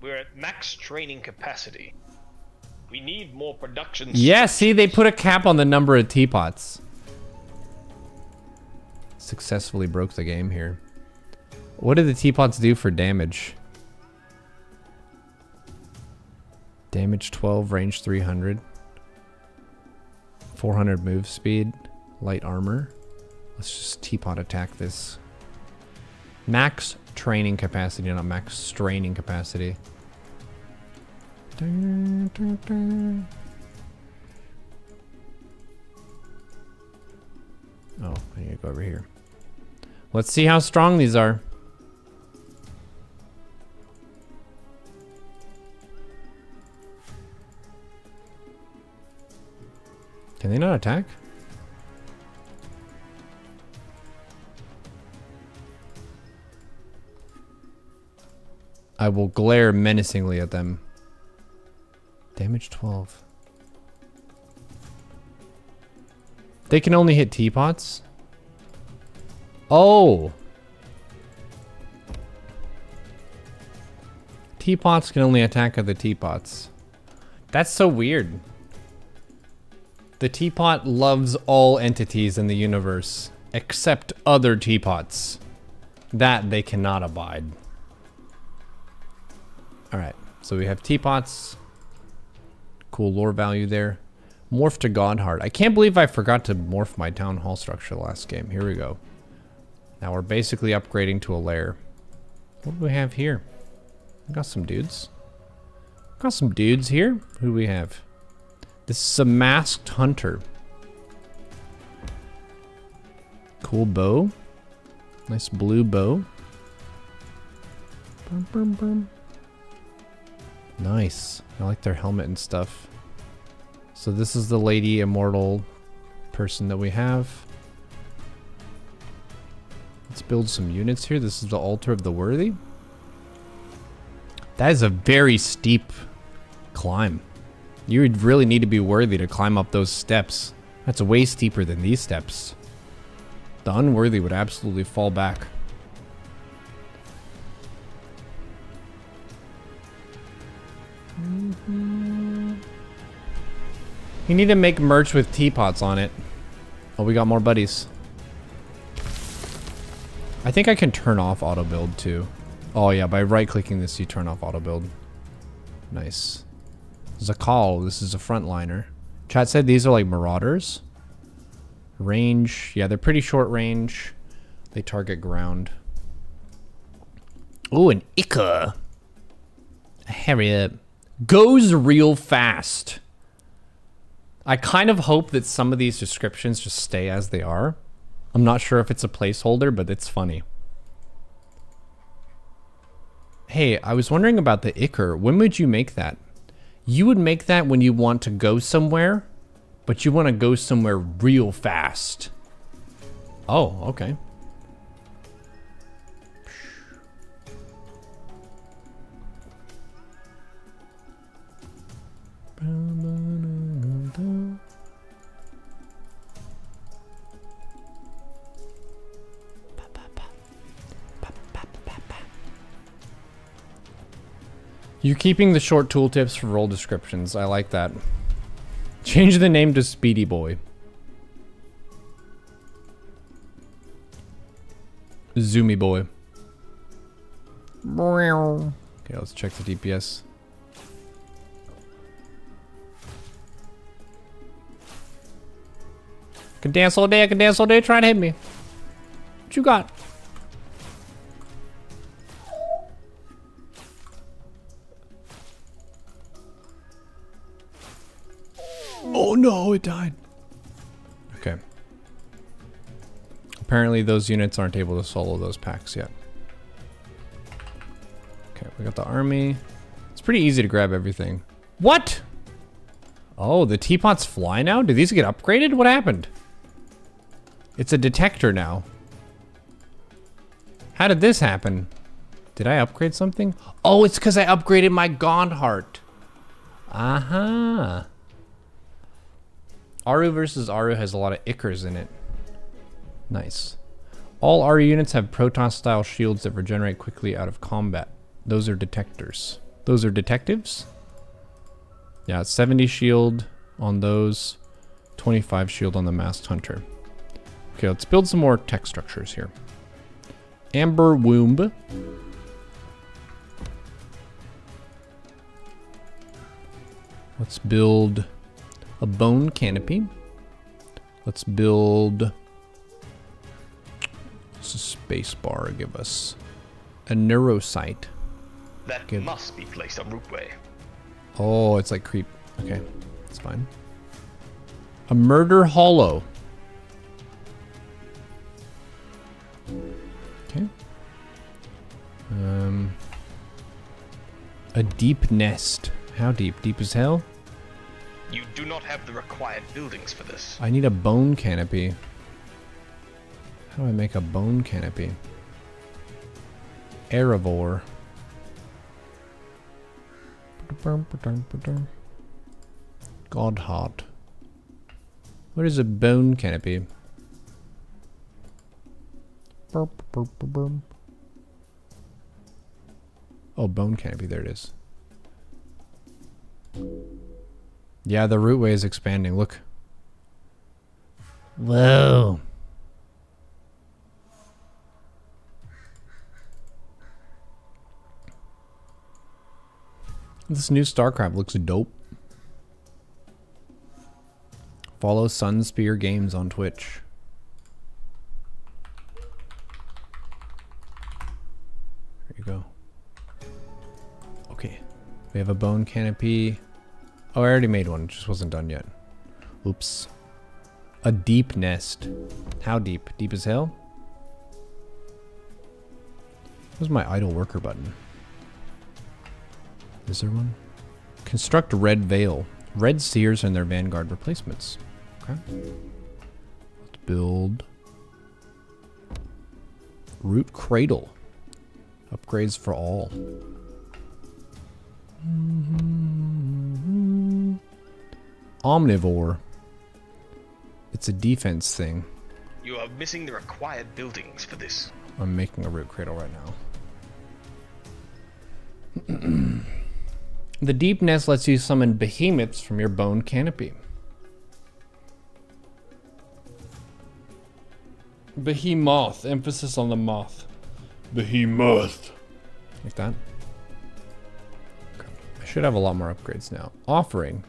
We're at max training capacity. We need more production. Yeah, see, they put a cap on the number of teapots. Successfully broke the game here. What do the teapots do for damage? Damage twelve, range three hundred. four hundred move speed, light armor. Let's just teapot attack this. Max training capacity, not max straining capacity. Dun, dun, dun. Oh, I need to go over here. Let's see how strong these are. Can they not attack? I will glare menacingly at them. Damage twelve. They can only hit teapots? Oh! Teapots can only attack other teapots. That's so weird. The teapot loves all entities in the universe, except other teapots. That they cannot abide. Alright, so we have teapots. Cool lore value there. Morph to Godheart. I can't believe I forgot to morph my town hall structure last game. Here we go. Now we're basically upgrading to a lair. What do we have here? We got some dudes. We got some dudes here. Who do we have? This is a masked hunter. Cool bow. Nice blue bow. Brum, brum, brum. Nice. I like their helmet and stuff. So this is the lady immortal person that we have. Let's build some units here. This is the Altar of the Worthy. That is a very steep climb. You would really need to be worthy to climb up those steps. That's way steeper than these steps. The unworthy would absolutely fall back. Mm-hmm. You need to make merch with teapots on it. Oh, we got more buddies. I think I can turn off auto build too. Oh yeah, by right clicking this you turn off auto build. Nice. Zakal, this is a frontliner. Chat said these are like marauders. Range, yeah, they're pretty short range. They target ground. Ooh, an Ikka. Harriet. Goes real fast. I kind of hope that some of these descriptions just stay as they are. I'm not sure if it's a placeholder, but it's funny. Hey, I was wondering about the Ikka. When would you make that? You would make that when you want to go somewhere, but you want to go somewhere real fast. Oh, okay. You're keeping the short tooltips for role descriptions. I like that. Change the name to Speedy Boy. Zoomy Boy. Okay, let's check the D P S. I can dance all day, I can dance all day, try to hit me. What you got? Oh no, it died. Okay. Apparently those units aren't able to solo those packs yet. Okay, we got the army. It's pretty easy to grab everything. What? Oh, the teapots fly now? Did these get upgraded? What happened? It's a detector now. How did this happen? Did I upgrade something? Oh, it's because I upgraded my Godheart. Aha. Uh-huh. Aru versus Aru has a lot of Ikkers in it. Nice. All Aru units have Protoss-style shields that regenerate quickly out of combat. Those are detectors. Those are detectives? Yeah, it's seventy shield on those, twenty-five shield on the masked hunter. Okay, let's build some more tech structures here. Amber Womb. Let's build a bone canopy. Let's build, what's a space bar give us? A neurocyte. That Good. Must be placed on routeway. Oh, it's like creep. Okay, it's fine. A murder hollow. Okay. Um. A deep nest. How deep? Deep as hell? You do not have the required buildings for this. I need a bone canopy. How do I make a bone canopy? Erivore. God heart. Where is a bone canopy? Oh, bone canopy, there it is. Yeah, the rootway is expanding, look. Whoa. This new StarCraft looks dope. Follow Sunspear Games on Twitch. There you go. Okay. We have a bone canopy. Oh, I already made one. It just wasn't done yet. Oops. A deep nest. How deep? Deep as hell? Where's my idle worker button? Is there one? Construct Red Veil. Red Seers and their Vanguard replacements. Okay. Let's build. Root Cradle. Upgrades for all. Mm-hmm. Omnivore. It's a defense thing. You are missing the required buildings for this. I'm making a root cradle right now. The Deep Nest lets you summon behemoths from your bone canopy. Behemoth, emphasis on the moth. Behemoth. Like that. Okay. I should have a lot more upgrades now. Offering.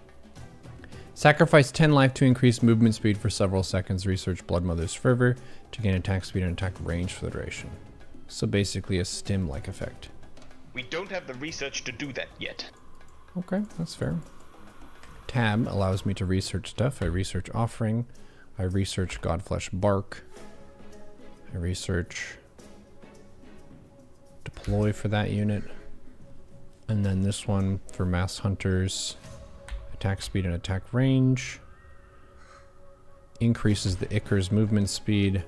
Sacrifice ten life to increase movement speed for several seconds. Research Blood Mother's Fervor to gain attack speed and attack range for the duration. So basically a stim-like effect. We don't have the research to do that yet. Okay, that's fair. Tab allows me to research stuff. I research offering. I research Godflesh Bark. I research deploy for that unit. And then this one for mass hunters. Attack speed and attack range. Increases the Icar's movement speed.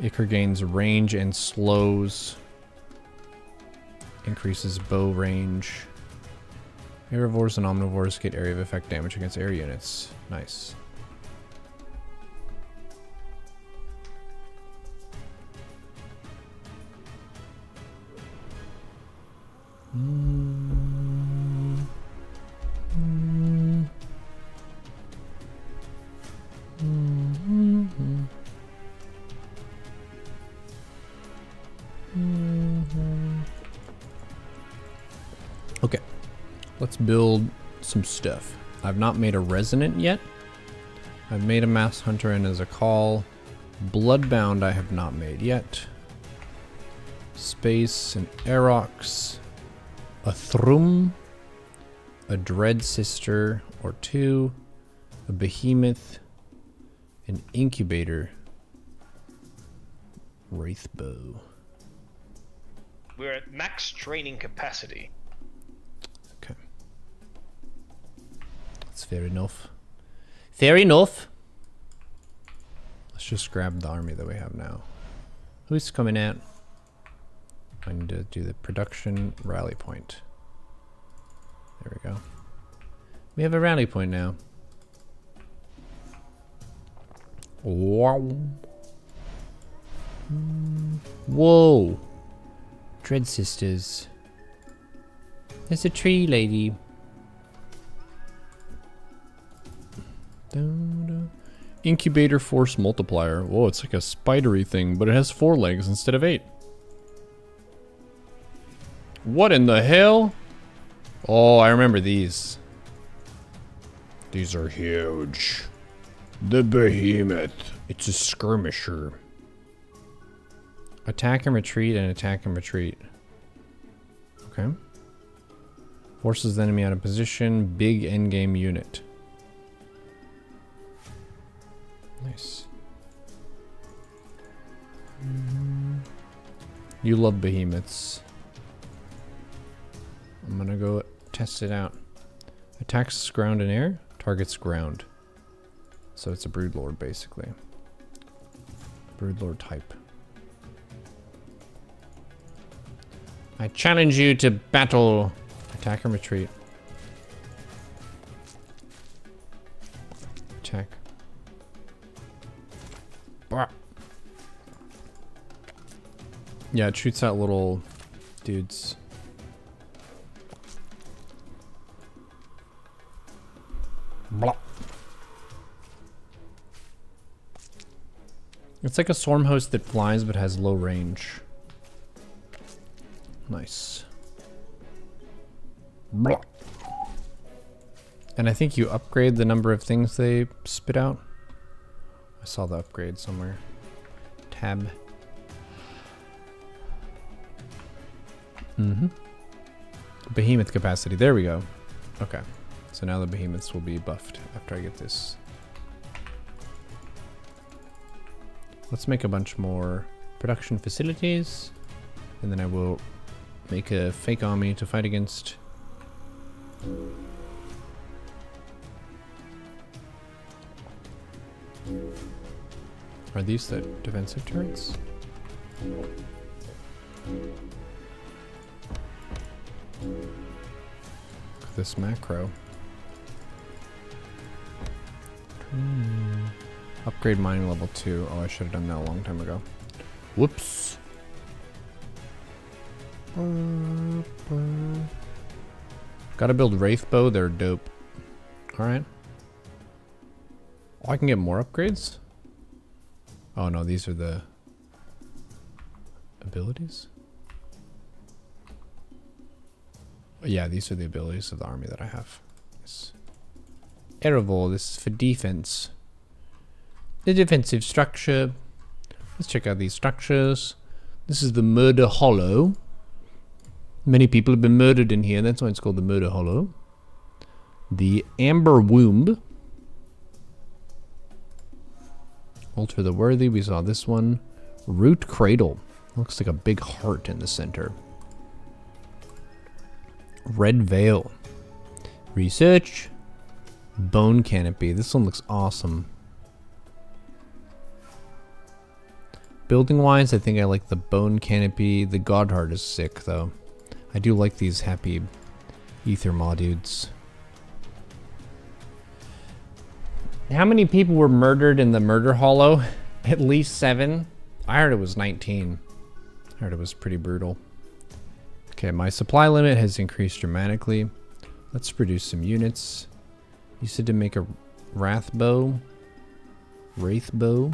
Icar gains range and slows. Increases bow range. Herbivores and omnivores get area of effect damage against air units. Nice. Mm. Mm. Mm -hmm. Mm -hmm. Okay. Let's build some stuff. I've not made a resonant yet. I've made a mass hunter and as a call. Bloodbound I have not made yet. Space and Aerox. A Thrum. A Dread Sister or two. A Behemoth. An Incubator. Wraithbow. We're at max training capacity. That's fair enough. Fair enough. Let's just grab the army that we have now. Who's coming out? I need to do the production rally point. There we go. We have a rally point now. Wow. Whoa. Dread Sisters. There's a tree lady. Incubator force multiplier. Whoa, it's like a spidery thing, but it has four legs instead of eight. What in the hell? Oh, I remember these. These are huge. The behemoth. It's a skirmisher. Attack and retreat and attack and retreat. Okay. Forces the enemy out of position. Big endgame unit. Nice. Mm-hmm. You love behemoths. I'm gonna go test it out. Attacks ground and air, targets ground. So it's a broodlord basically. Broodlord type. I challenge you to battle. Attack and retreat. Yeah, it shoots out little dudes. Blah. It's like a swarm host that flies but has low range. Nice. Blah. And I think you upgrade the number of things they spit out. I saw the upgrade somewhere. Tab. Mm-hmm. Behemoth capacity. There we go. Okay. So now the behemoths will be buffed after I get this. Let's make a bunch more production facilities. And then I will make a fake army to fight against. Are these the defensive turrets? Look at this macro. Hmm. Upgrade mining level two. Oh, I should have done that a long time ago. Whoops. Gotta build Wraithbow. They're dope. Alright. Oh, I can get more upgrades? Oh no, these are the abilities? Yeah, these are the abilities of the army that I have. Yes. Erevol, this is for defense. The defensive structure. Let's check out these structures. This is the Murder Hollow. Many people have been murdered in here. That's why it's called the Murder Hollow. The Amber Womb. Altar of the Worthy. We saw this one. Root Cradle. Looks like a big heart in the center. Red Veil. Research. Bone Canopy. This one looks awesome. Building-wise, I think I like the Bone Canopy. The God Heart is sick, though. I do like these happy ether maw dudes. How many people were murdered in the Murder Hollow? At least seven. I heard it was nineteen. I heard it was pretty brutal. Okay, my supply limit has increased dramatically. Let's produce some units. You said to make a wrath bow. Wraith bow.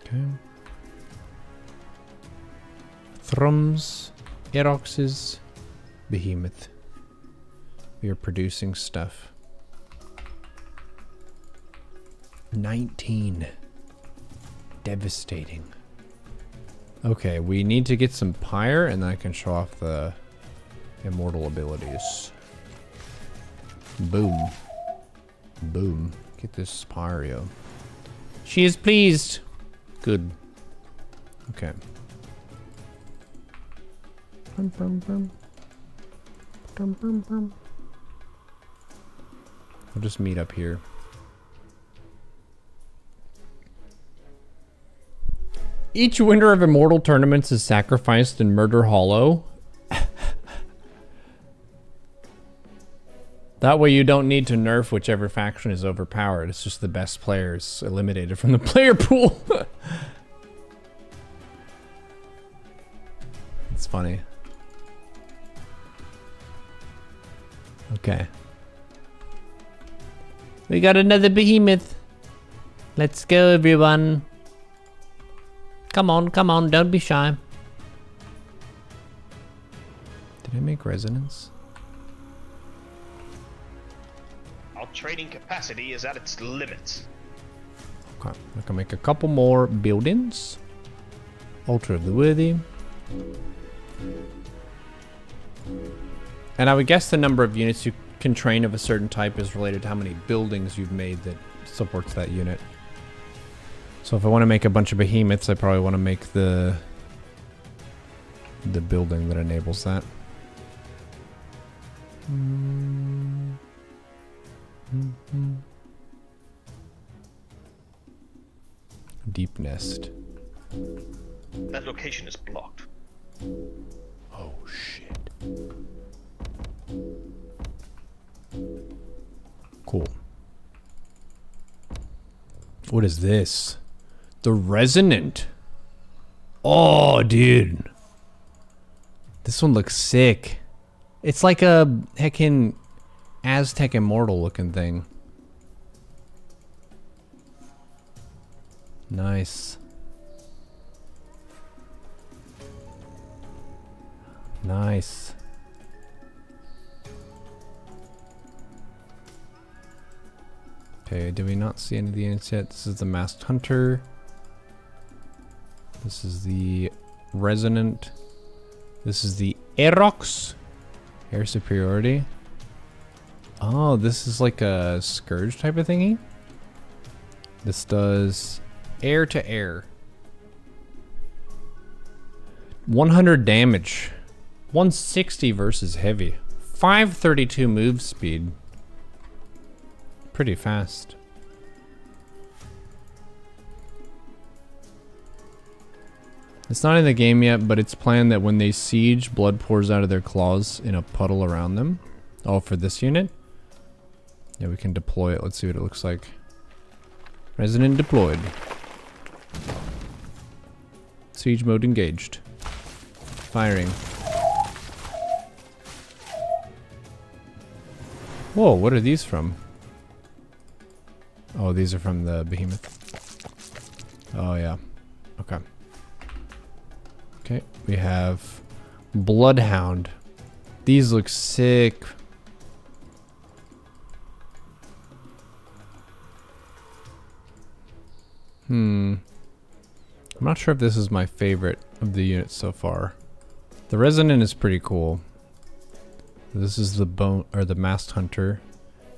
Okay. Thrums. Eroxes. Behemoth. We are producing stuff. nineteen. Devastating. Okay, we need to get some pyre and then I can show off the immortal abilities. Boom. Boom. Get this pyre. She is pleased. Good. Okay. Bum, bum, bum. Bum, bum, bum. We'll just meet up here. Each winner of Immortal Tournaments is sacrificed in Murder Hollow. That way you don't need to nerf whichever faction is overpowered. It's just the best players eliminated from the player pool. It's funny. Okay. We got another behemoth. Let's go, everyone. Come on, come on, don't be shy. Did I make resonance? Our trading capacity is at its limits. Okay, I can make a couple more buildings. Altar of the Worthy. And I would guess the number of units you can train of a certain type is related to how many buildings you've made that supports that unit. So if I want to make a bunch of behemoths, I probably want to make the the building that enables that. Mm-hmm. Deep nest. That location is blocked. Oh shit. Cool. What is this? The Resonant. Oh, dude. This one looks sick. It's like a heckin' Aztec Immortal looking thing. Nice. Nice. Okay, did we not see any of the units yet? This is the Masked Hunter. This is the Resonant. This is the Erox. Air Superiority. Oh, this is like a Scourge type of thingy. This does air to air. one hundred damage. one sixty versus heavy. five thirty-two move speed. Pretty fast. It's not in the game yet, but it's planned that when they siege, blood pours out of their claws in a puddle around them. Oh, for this unit? Yeah, we can deploy it. Let's see what it looks like. Resident deployed. Siege mode engaged. Firing. Whoa, what are these from? Oh, these are from the behemoth. Oh, yeah. Okay. Okay, we have Bloodhound. These look sick. Hmm. I'm not sure if this is my favorite of the units so far. The Resonant is pretty cool. This is the bone or the Masked Hunter.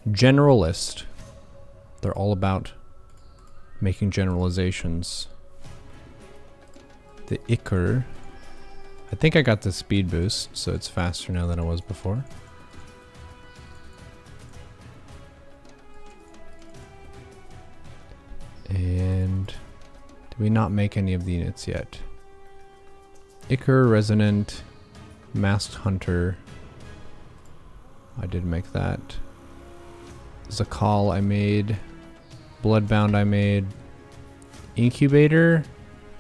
Generalist. They're all about making generalizations. The Ichor. I think I got the speed boost, so it's faster now than it was before. And did we not make any of the units yet? Ichor, Resonant, Masked Hunter. I did make that. Zakal I made. Bloodbound I made. Incubator.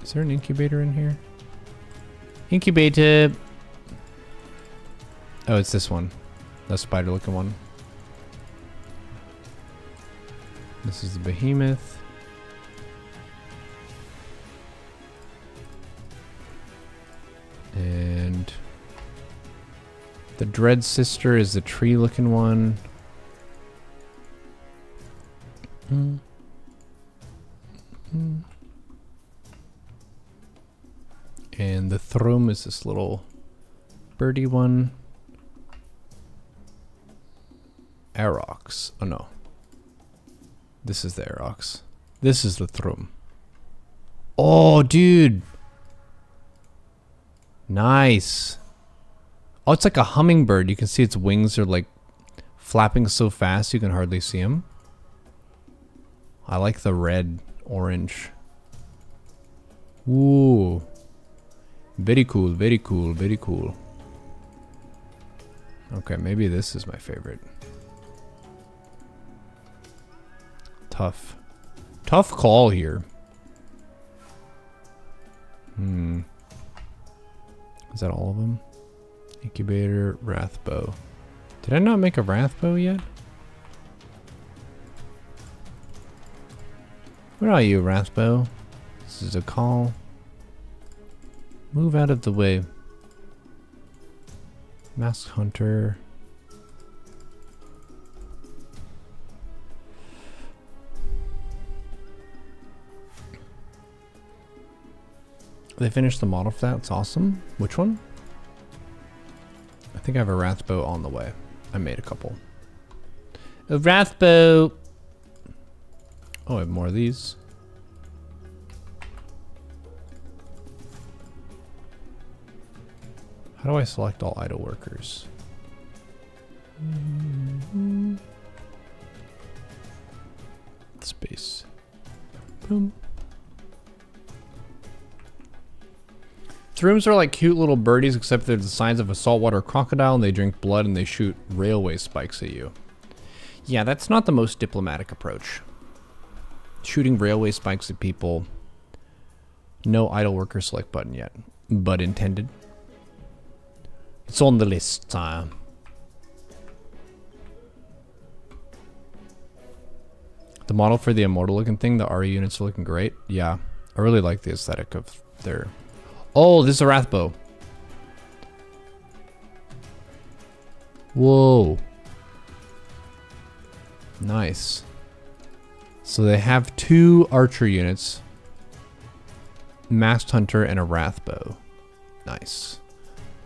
Is there an incubator in here? Incubator. Oh, it's this one. The spider looking one. This is the behemoth. And the Dread Sister is the tree looking one. Mm. Mm. And the Throne is this little birdie one. Arox. Oh no. This is the Arox. This is the Throne. Oh, dude. Nice. Oh, it's like a hummingbird. You can see its wings are like flapping so fast you can hardly see them. I like the red, orange. Ooh. Very cool, very cool, very cool. Okay, maybe this is my favorite. Tough. Tough call here. Hmm. Is that all of them? Incubator, Wrathbow. Did I not make a Wrathbow yet? Where are you, Wrathbow? This is a call. Move out of the way. Masked Hunter. They finished the model for that. It's awesome. Which one? I think I have a Wrathbow on the way. I made a couple. A Wrathbow. Oh, I have more of these. How do I select all idle workers? Mm-hmm. Space. Boom. Throoms are like cute little birdies, except they're the size of a saltwater crocodile, and they drink blood and they shoot railway spikes at you. Yeah, that's not the most diplomatic approach. Shooting railway spikes at people No idle worker select button yet, but intended. It's on the list. Uh, the model for the immortal looking thing, the Aru units are looking great. Yeah, I really like the aesthetic of their... Oh, this is a Wrathbow. Whoa. Nice. So they have two archer units, Masked Hunter and a Wrathbow. Nice.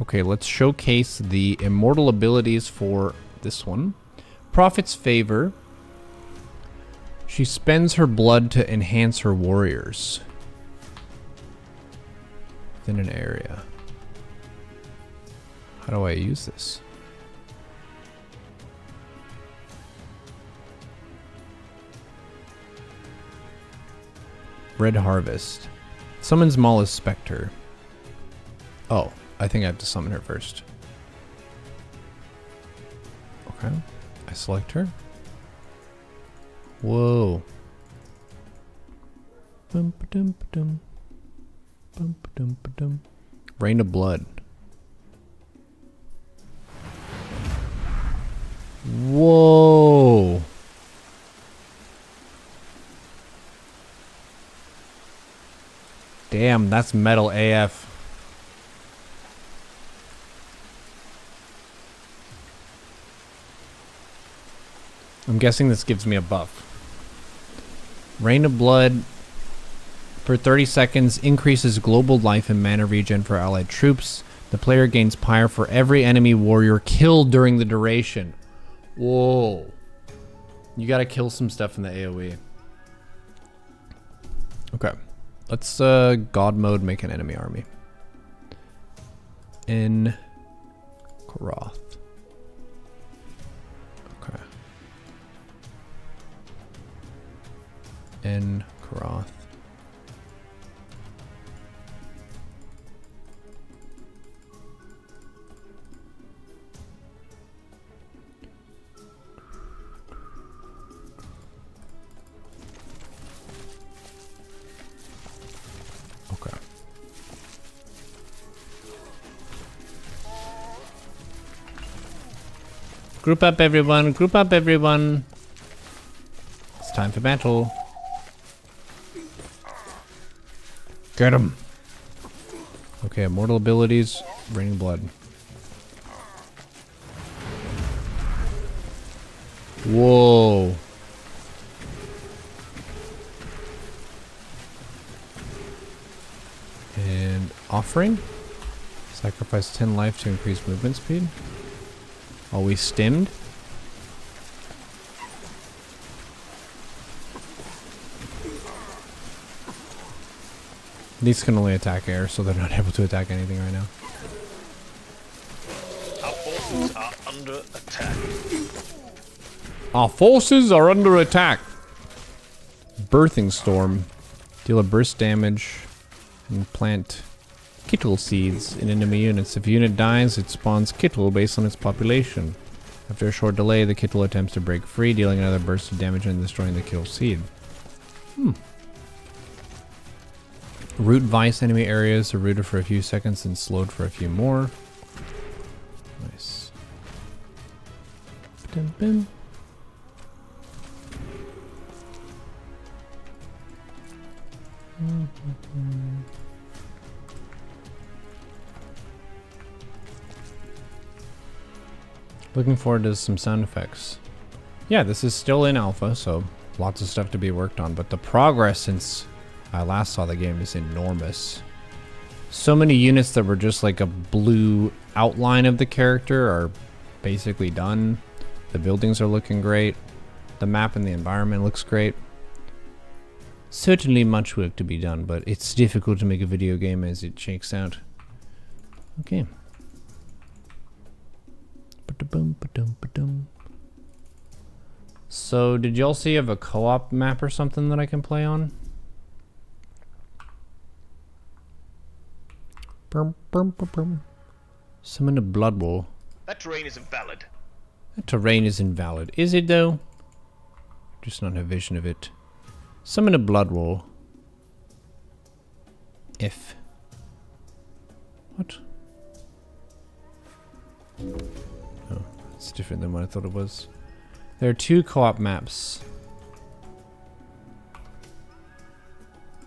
Okay, let's showcase the immortal abilities for this one. Prophet's Favor. She spends her blood to enhance her warriors within an area. How do I use this? Red Harvest. Summons Mala's Scepter. Oh, I think I have to summon her first. Okay, I select her. Whoa. Bum ba dum ba dum. Bum ba dum ba dum. Rain of Blood. Whoa. Damn, that's metal A F. I'm guessing this gives me a buff. Rain of Blood for thirty seconds increases global life and mana regen for allied troops. The player gains Pyre for every enemy warrior killed during the duration. Whoa. You gotta kill some stuff in the AoE. Okay. Let's uh, God mode make an enemy army. In Karath. Okay. In Karath. Group up everyone, group up everyone. It's time for battle. Get him. Okay, immortal abilities, raining blood. Whoa. And offering. Sacrifice ten life to increase movement speed. Are we stemmed? These can only attack air, so they're not able to attack anything right now. Our forces are under attack. Our forces are under attack. Birthing Storm. Deal a burst damage and plant Kittle seeds in enemy units. If a unit dies, it spawns Kittle based on its population. After a short delay, the Kittle attempts to break free, dealing another burst of damage and destroying the Kittle seed. Hmm. Root Vice enemy areas are rooted for a few seconds and slowed for a few more. Nice. Bim, bim. Mm-hmm. Looking forward to some sound effects. Yeah, this is still in alpha, so lots of stuff to be worked on, but the progress since I last saw the game is enormous. So many units that were just like a blue outline of the character are basically done. The buildings are looking great. The map and the environment looks great. Certainly much work to be done, but it's difficult to make a video game as it shakes out. Okay. So, did y'all see of a co-op map or something that I can play on? Brum, brum, brum, brum. Summon a blood wall. That terrain is invalid. That terrain is invalid. Is it though? Just not a vision of it. Summon a blood wall. F. What? Oh, it's different than what I thought it was. There are two co-op maps.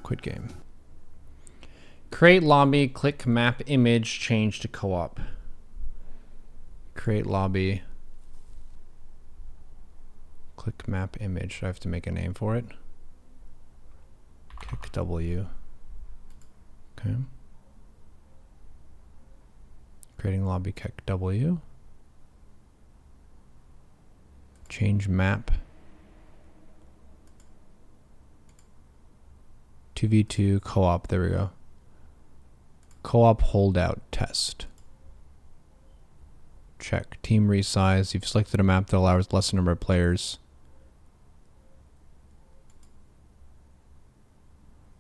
Quit game. Create lobby, click map image, change to co-op. Create lobby. Click map image. I have to make a name for it. Click W. Okay. Creating lobby, click W. Change map. two v two co-op. There we go. Co-op holdout test. Check. Team resize. You've selected a map that allows lesser number of players.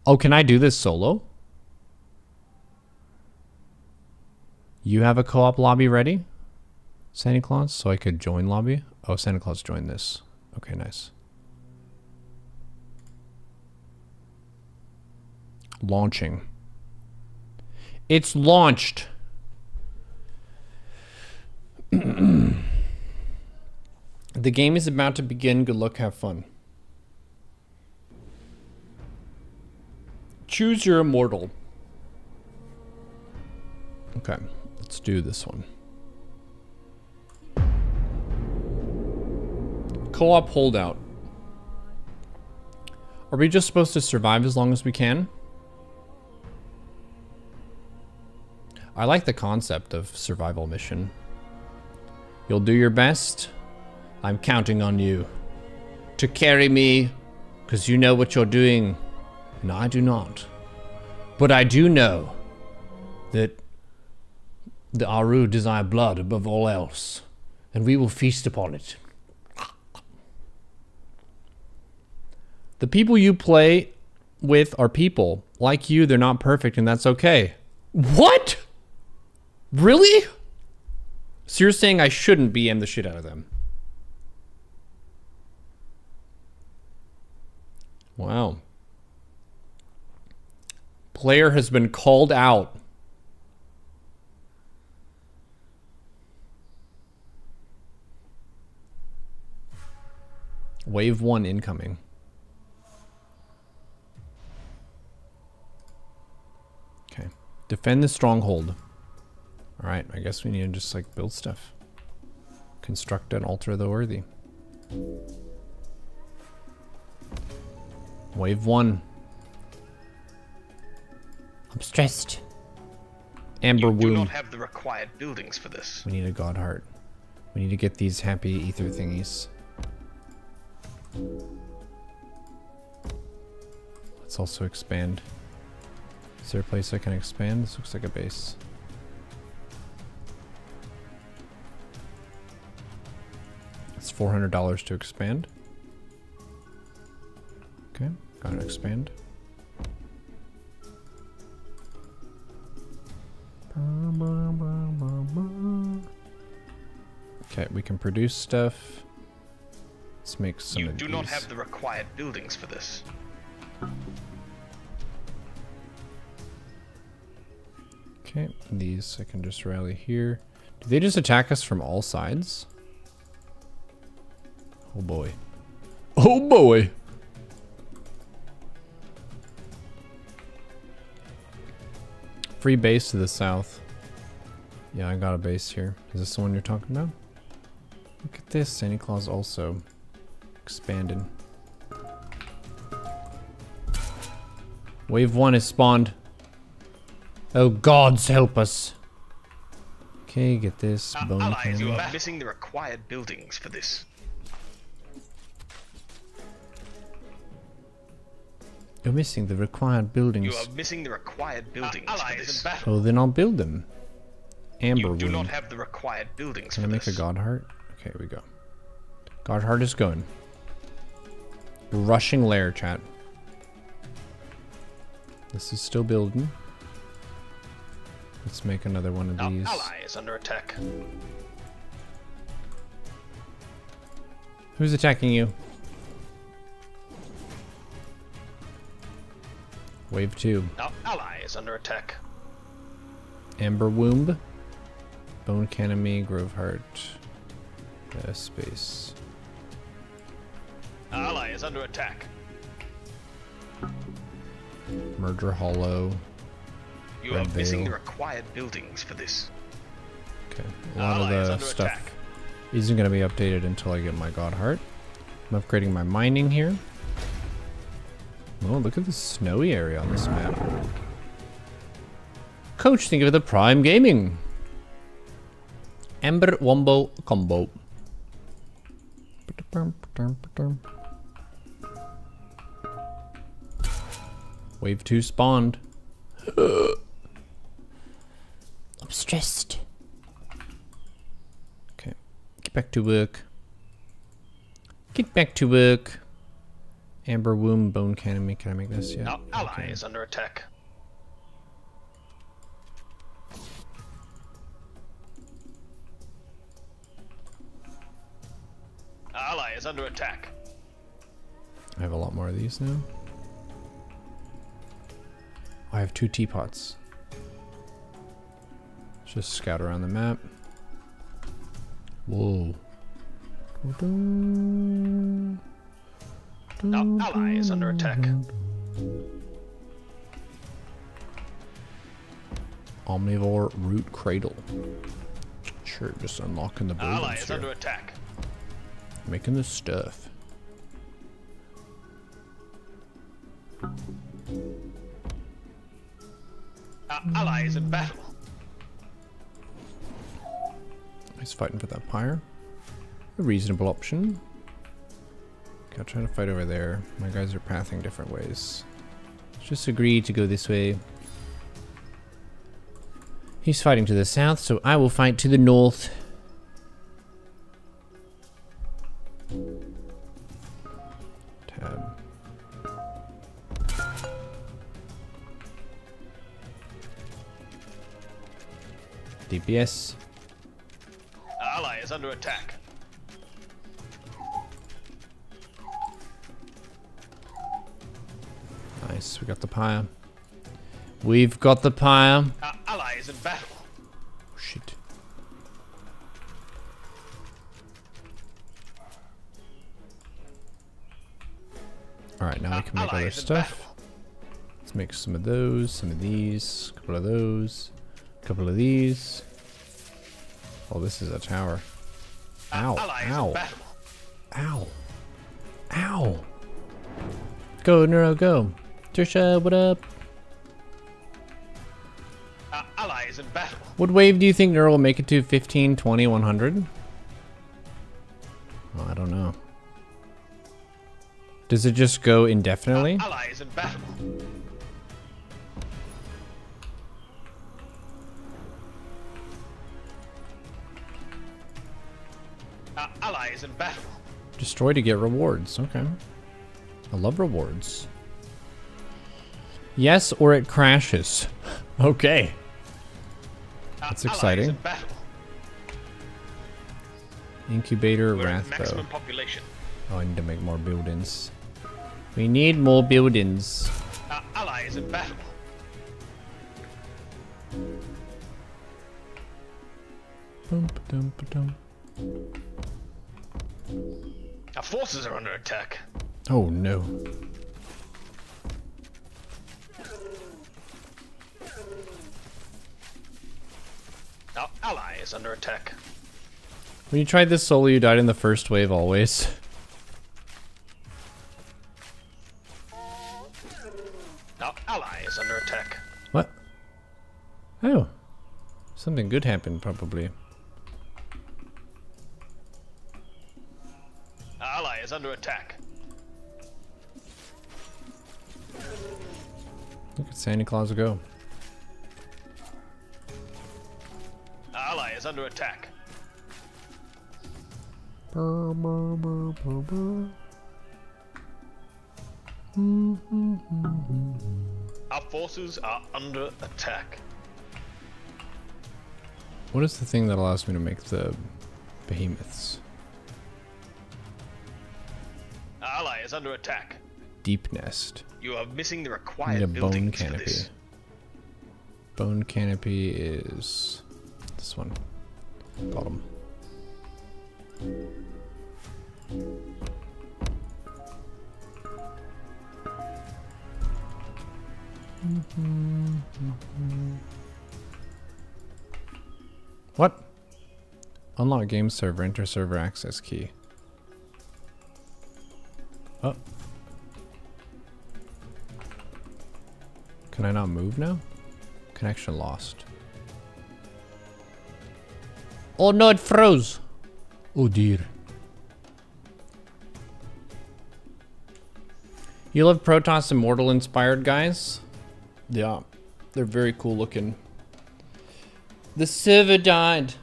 Oh, can I do this solo? You have a co-op lobby ready? Santa Claus, so I could join lobby? Oh, Santa Claus joined this. Okay, nice. Launching. It's launched! The game is about to begin. Good luck, have fun. Choose your immortal. Okay, let's do this one. Co-op holdout. Are we just supposed to survive as long as we can? I like the concept of survival mission. You'll do your best. I'm counting on you to carry me, because you know what you're doing. And I do not. But I do know that the Aru desire blood above all else, and we will feast upon it. The people you play with are people. Like you, they're not perfect, and that's okay. What? Really? So you're saying I shouldn't B M the shit out of them? Wow. Player has been called out. Wave one incoming. Okay. Defend the stronghold. Alright, I guess we need to just like build stuff. Construct an altar of the worthy. Wave one. I'm stressed. Amber Womb. You do not have the required buildings for this. We need a god heart. We need to get these happy ether thingies. Let's also expand. Is there a place I can expand? This looks like a base. It's four hundred dollars to expand. Okay, gotta expand. Okay, we can produce stuff. Let's make some. You do not have the required buildings for this. Okay, these I can just rally here. Do they just attack us from all sides? Oh boy. Oh boy! Free base to the south. Yeah, I got a base here. Is this the one you're talking about? Look at this. Santa Claus also expanded. Wave one is spawned. Oh, gods help us. Okay, get this. Uh, bone allies, you are missing the required buildings for this. You're missing the required buildings. You are missing the required buildings. Uh, allies for this. Oh, then I'll build them. Amber Womb. You do not have the required buildings for this. Can I make a god heart? Okay, we go. God heart is going. Rushing lair, chat. This is still building. Let's make another one of Our these. Ally is under attack. Who's attacking you? Wave two. Our ally is under attack. Amber Womb. Bone Canemy, Grove Heart. Uh, space. Our ally is under attack. Murder Hollow. You Red are missing Vale. The required buildings for this. Okay. A lot Our of the is stuff attack. isn't going to be updated until I get my God Heart. I'm upgrading my mining here. Oh, look at the snowy area on this map. Coach, think of the Prime Gaming. Ember Wombo Combo. Wave two spawned. I'm stressed. Okay, get back to work. Get back to work. Amber Womb, Bone Cannon. Can I make this? Yeah. Our ally okay. is under attack. Our ally is under attack. I have a lot more of these now. I have two teapots. Let's just scout around the map. Whoa. Our ally is under attack. Omnivore Root Cradle. Sure, just unlocking the buildings. Our ally is under attack. Making the stuff. Our ally is in battle. He's fighting for that pyre. A reasonable option. Okay, I'll try to fight over there. My guys are pathing different ways. Let's just agree to go this way. He's fighting to the south, so I will fight to the north. Tab. D P S. Our ally is under attack. Nice, we got the pyre. We've got the pyre. Our ally is in battle. Oh, shit. Alright, now Our we can make other stuff. Battle. Let's make some of those, some of these, a couple of those. Couple of these. Oh, this is a tower. Ow! Ow! Ow! Ow! Go, Neuro, go! Trisha, what up? Our ally is in battle. What wave do you think Neuro will make it to? fifteen, twenty, one hundred? Well, I don't know. Does it just go indefinitely? Our ally is in battle. Allies in battle. Destroy to get rewards. Okay. I love rewards. Yes, or it crashes. Okay. That's exciting. Incubator Wrathbow. Oh, I need to make more buildings. We need more buildings. Our ally is in battle. Bump, dump, dump. Our forces are under attack. Oh no. Our ally is under attack. When you tried this solo, you died in the first wave always. Our ally is under attack. What? Oh. Something good happened probably. Is under attack. Look at Santa Claus go. Our ally is under attack. Burr, burr, burr, burr, burr. Mm-hmm, mm-hmm. Our forces are under attack. What is the thing that allows me to make the behemoths? Our ally is under attack. Deep Nest. You are missing the required need a bone canopy. For this. Bone canopy is this one. Bottom. Mm-hmm, mm-hmm. What? Unlock game server, enter server access key. Oh. Can I not move now? Connection lost. Oh no, it froze. Oh dear. You love Protoss Immortal inspired guys? Yeah, they're very cool looking. The server died.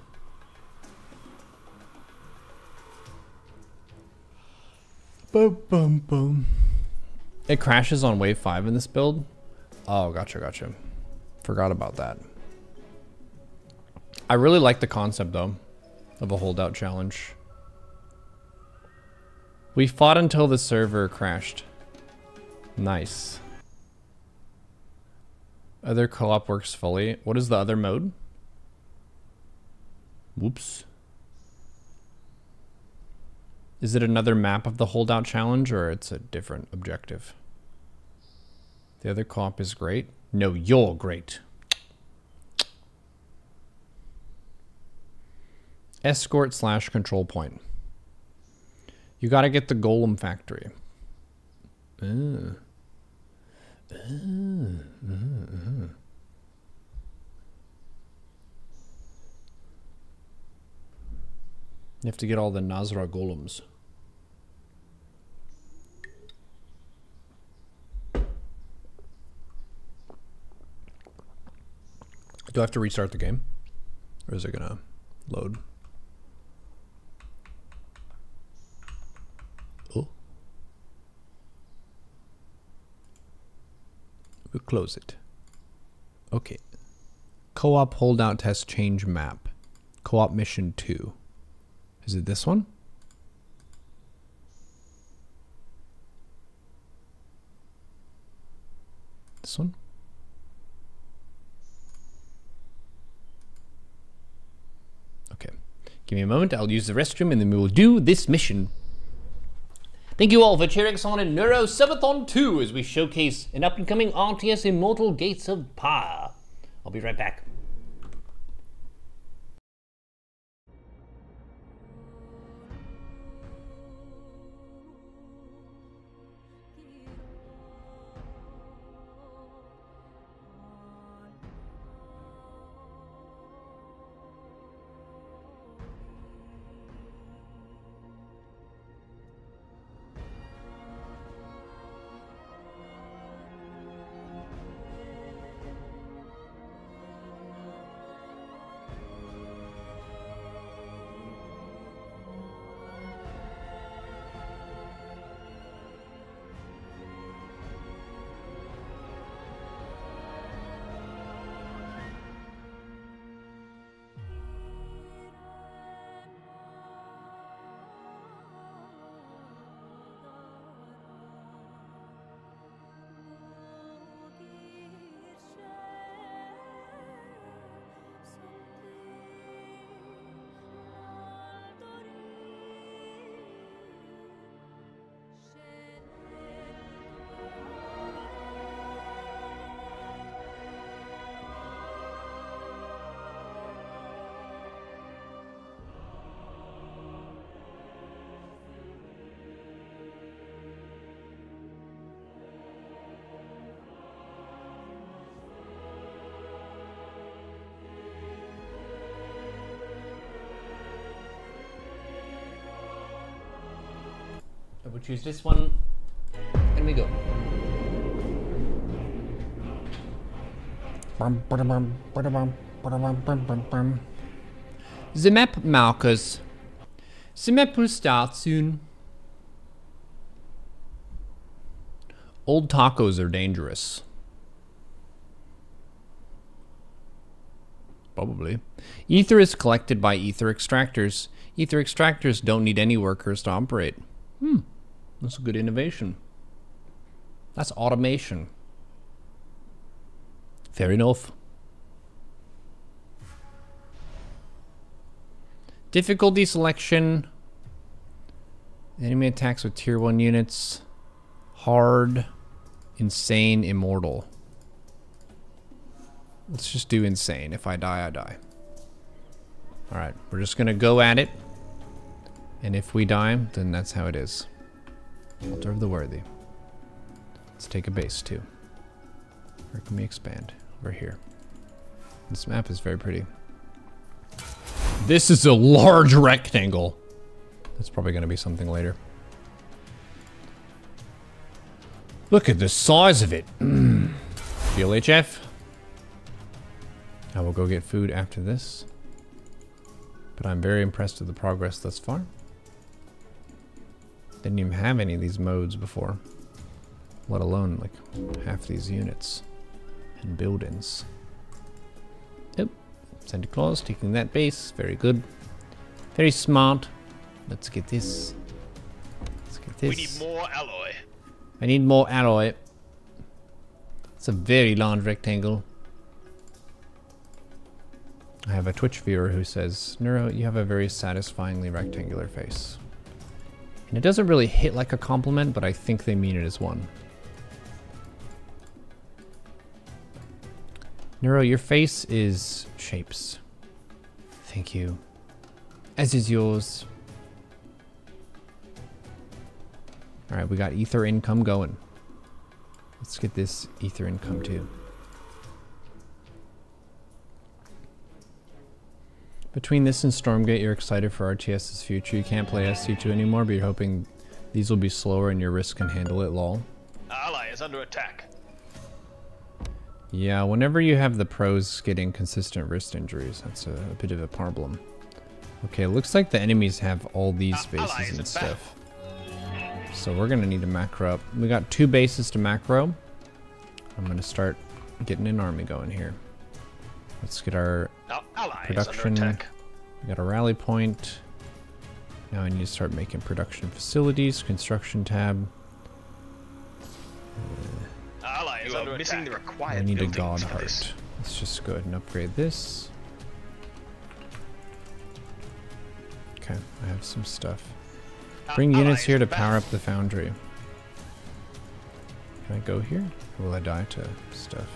Boom, boom, boom. It crashes on wave five in this build? Oh, gotcha, gotcha. Forgot about that. I really like the concept, though, of a holdout challenge. We fought until the server crashed. Nice. Other co-op works fully. What is the other mode? Whoops. Is it another map of the holdout challenge, or it's a different objective? The other co-op is great. No, you're great. Escort slash control point. You gotta get the Golem Factory. Uh. Uh, uh, uh. You have to get all the Nazra golems. Do I have to restart the game? Or is it gonna load? Oh. We'll close it. Okay. Co-op holdout test change map. Co-op mission two. Is it this one? This one? Okay. Give me a moment. I'll use the restroom and then we will do this mission. Thank you all for cheering us on in Neuro Subathon two as we showcase an up-and-coming R T S Immortal Gates of Pyre. I'll be right back. We'll choose this one, and we go. The map markers. The map will start soon. Old tacos are dangerous. Probably. Ether is collected by ether extractors. Ether extractors don't need any workers to operate. Hmm. That's a good innovation. That's automation. Fair enough. Difficulty selection. Enemy attacks with tier one units. Hard. Insane. Immortal. Let's just do insane. If I die, I die. Alright, we're just gonna go at it. And if we die, then that's how it is. Altar of the Worthy. Let's take a base too. Where can we expand? Over here. This map is very pretty. This is a large rectangle. That's probably going to be something later. Look at the size of it. B L H F. I will go get food after this. But I'm very impressed with the progress thus far. Didn't even have any of these modes before. Let alone like half these units and buildings. Yep. Santa Claus taking that base. Very good. Very smart. Let's get this. Let's get this. We need more alloy. I need more alloy. It's a very large rectangle. I have a Twitch viewer who says, Neuro, you have a very satisfyingly rectangular face. And it doesn't really hit like a compliment, but I think they mean it as one. Neuro, your face is shapes. Thank you. As is yours. All right, we got ether income going. Let's get this ether income too. Between this and Stormgate, you're excited for R T S's future. You can't play S C two anymore, but you're hoping these will be slower and your wrist can handle it, lol. Our ally is under attack. Yeah, whenever you have the pros getting consistent wrist injuries, that's a, a bit of a problem. Okay, looks like the enemies have all these bases and stuff. So we're gonna need to macro up. We got two bases to macro. I'm gonna start getting an army going here. Let's get our production. We got a rally point. Now I need to start making production facilities. Construction tab. Uh, you are missing the required. I need a god heart. Let's just go ahead and upgrade this. Okay, I have some stuff. Bring units here to power up the foundry. Can I go here? Or will I die to stuff?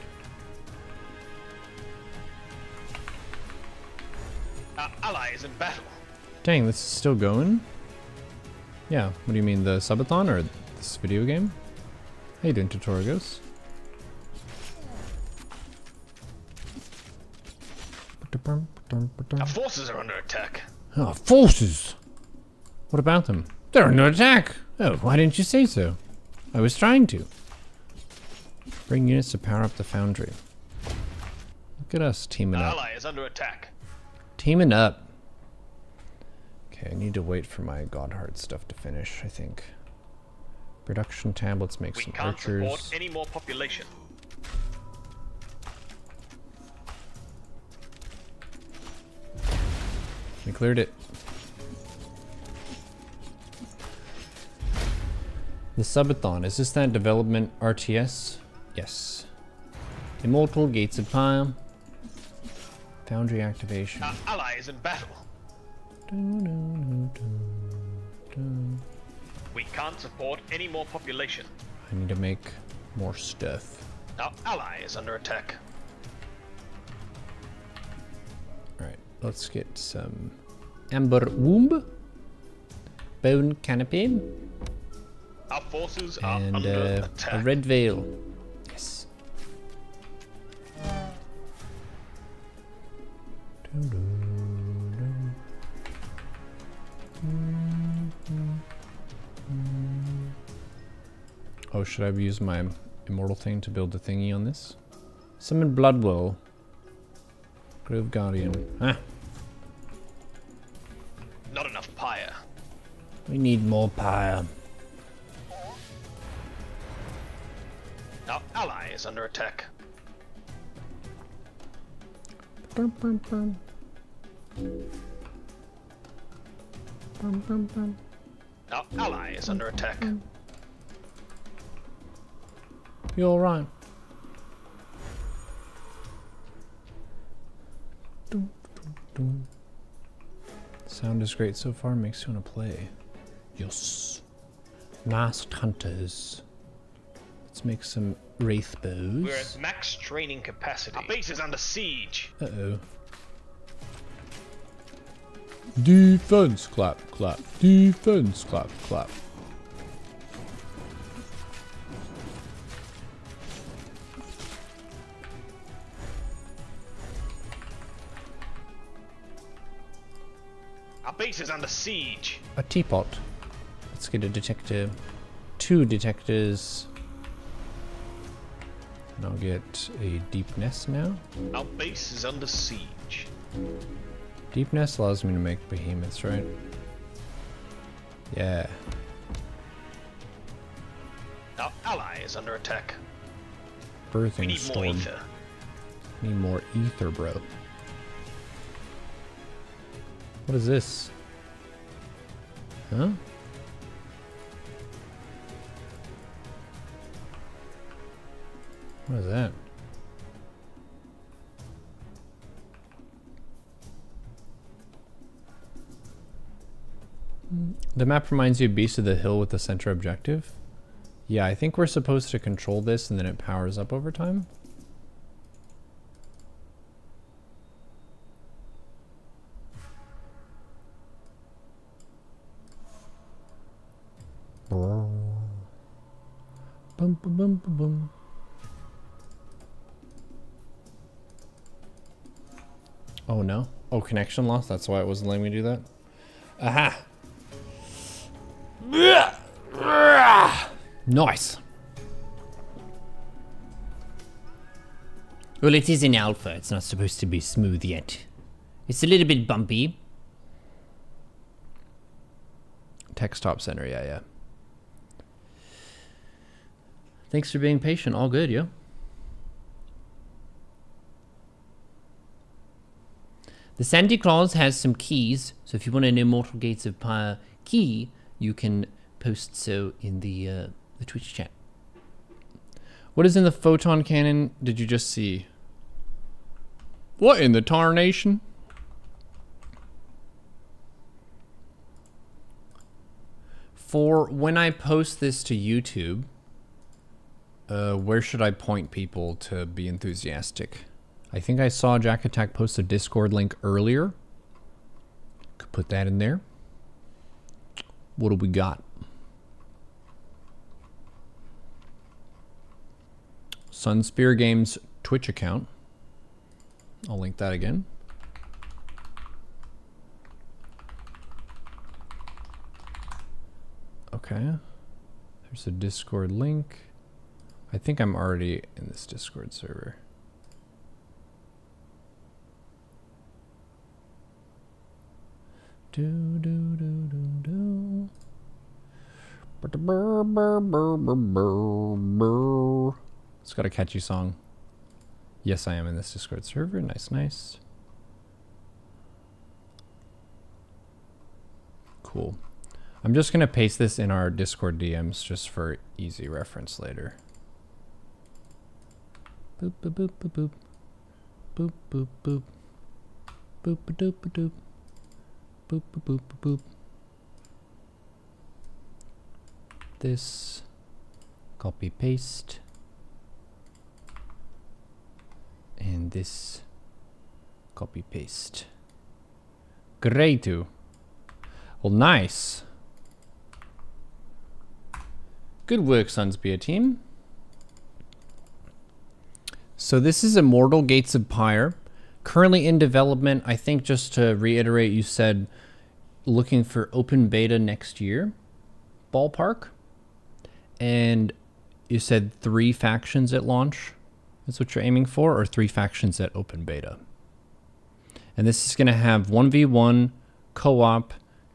Our ally is in battle. Dang, this is still going? Yeah, what do you mean, the subathon or this video game? How you doing, Tutorigos? Our forces are under attack. Oh, forces! What about them? They're under attack! Oh, why didn't you say so? I was trying to. Bring units to power up the foundry. Look at us teaming up. Ally is under attack. Teaming up. Okay, I need to wait for my Godheart stuff to finish, I think. Production tab, let's make we some can't archers. Support any more population. We cleared it. The Subathon, is this that development R T S? Yes. Immortal Gates of Pyre. Foundry activation. Our ally is in battle. Dun, dun, dun, dun. We can't support any more population. I need to make more stuff. Our ally is under attack. Alright, let's get some Amber Womb. Bone Canopy. Our forces are and, under uh, attack. A red veil. Yes. Oh, should I use my immortal thing to build the thingy on this? Summon Bloodwell. Grove Guardian. Ah. Not enough pyre. We need more pyre. Our ally is under attack. Bum, bum, bum. Bum, bum, bum. Our ally is under attack. You're right. Dun, dun, dun. Sound is great so far, makes you want to play. Yes. Masked hunters. Let's make some wraith bows. We're at max training capacity. Our base is under siege. Uh oh. Defense, clap, clap. Defense, clap, clap. Our base is under siege. A teapot. Let's get a detector. Two detectors. And I'll get a deep nest now. Our base is under siege. Deep nest allows me to make behemoths, right? Yeah. Our ally is under attack. Birthing we need storm. More ether. Need more ether, bro. What is this? Huh? What is that? The map reminds you of Beast of the Hill with the center objective. Yeah, I think we're supposed to control this and then it powers up over time. Bum, bum, bum, bum, bum. Oh no. Oh, connection loss. That's why it wasn't letting me do that. Aha! Nice. Well, it is in alpha. It's not supposed to be smooth yet. It's a little bit bumpy. Text top center. Yeah, yeah. Thanks for being patient. All good, yo. The Santa Claus has some keys, so if you want an Immortal Gates of Pyre key, you can post so in the uh, the Twitch chat. What is in the photon cannon? Did you just see? What in the tarnation? For when I post this to YouTube, Uh, where should I point people to be enthusiastic? I think I saw Jack Attack post a Discord link earlier. Could put that in there. What do we got? Sunspear Games Twitch account. I'll link that again. Okay. There's a Discord link. I think I'm already in this Discord server. Do do do do do. It's got a catchy song. Yes, I am in this Discord server. Nice, nice. Cool. I'm just gonna paste this in our Discord D Ms just for easy reference later. Boop boop boop boop boop. Boop boop boop. Boop boop boop boop. Boop boop boop boop. This. Copy paste. And this. Copy paste. Great. Well, nice. Good work, Sunspear team. So this is Immortal Gates of Pyre, currently in development. I think just to reiterate, you said looking for open beta next year, ballpark. And you said three factions at launch. That's what you're aiming for, or three factions at open beta. And this is going to have one v one, co-op,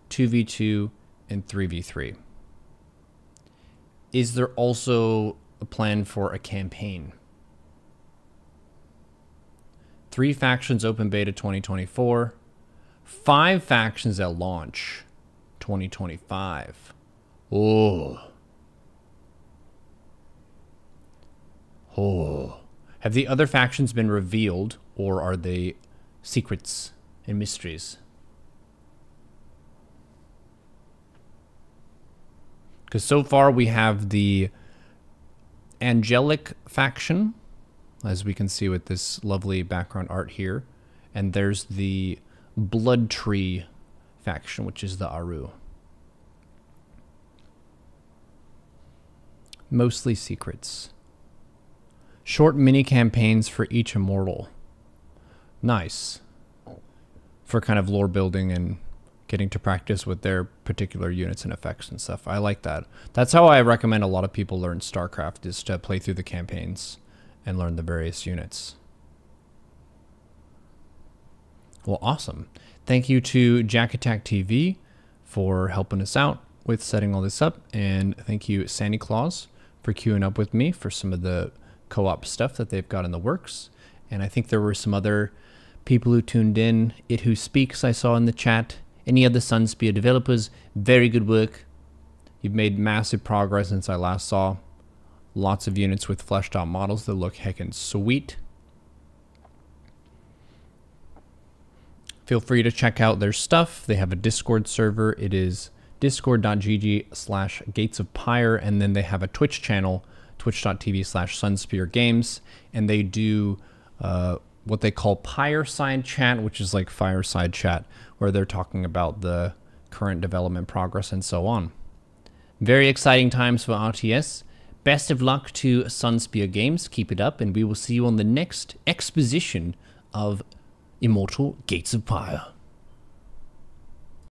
two v two, and three v three. Is there also a plan for a campaign? Three factions open beta twenty twenty-four, five factions at launch twenty twenty-five. Oh, Oh. Have the other factions been revealed, or are they secrets and mysteries? Because so far we have the Angelic faction, as we can see with this lovely background art here. And there's the Blood Tree faction, which is the Aru. Mostly secrets. Short mini campaigns for each immortal. Nice. For kind of lore building and getting to practice with their particular units and effects and stuff. I like that. That's how I recommend a lot of people learn StarCraft, is to play through the campaigns and learn the various units. Well, awesome. Thank you to Jack Attack T V for helping us out with setting all this up. And thank you, Santa Claus, for queuing up with me for some of the co-op stuff that they've got in the works. And I think there were some other people who tuned in. It Who Speaks I saw in the chat. Any other Sunspear developers, very good work. You've made massive progress since I last saw. Lots of units with fleshed out models that look heckin' sweet. Feel free to check out their stuff. They have a Discord server. It is discord.gg slash Gates of Pyre. And then they have a Twitch channel, twitch.tv slash Sunspear Games. And they do uh, what they call Pyreside Chat, which is like fireside chat, where they're talking about the current development progress and so on. Very exciting times for R T S. Best of luck to Sunspear Games. Keep it up, and we will see you on the next exposition of Immortal Gates of Pyre.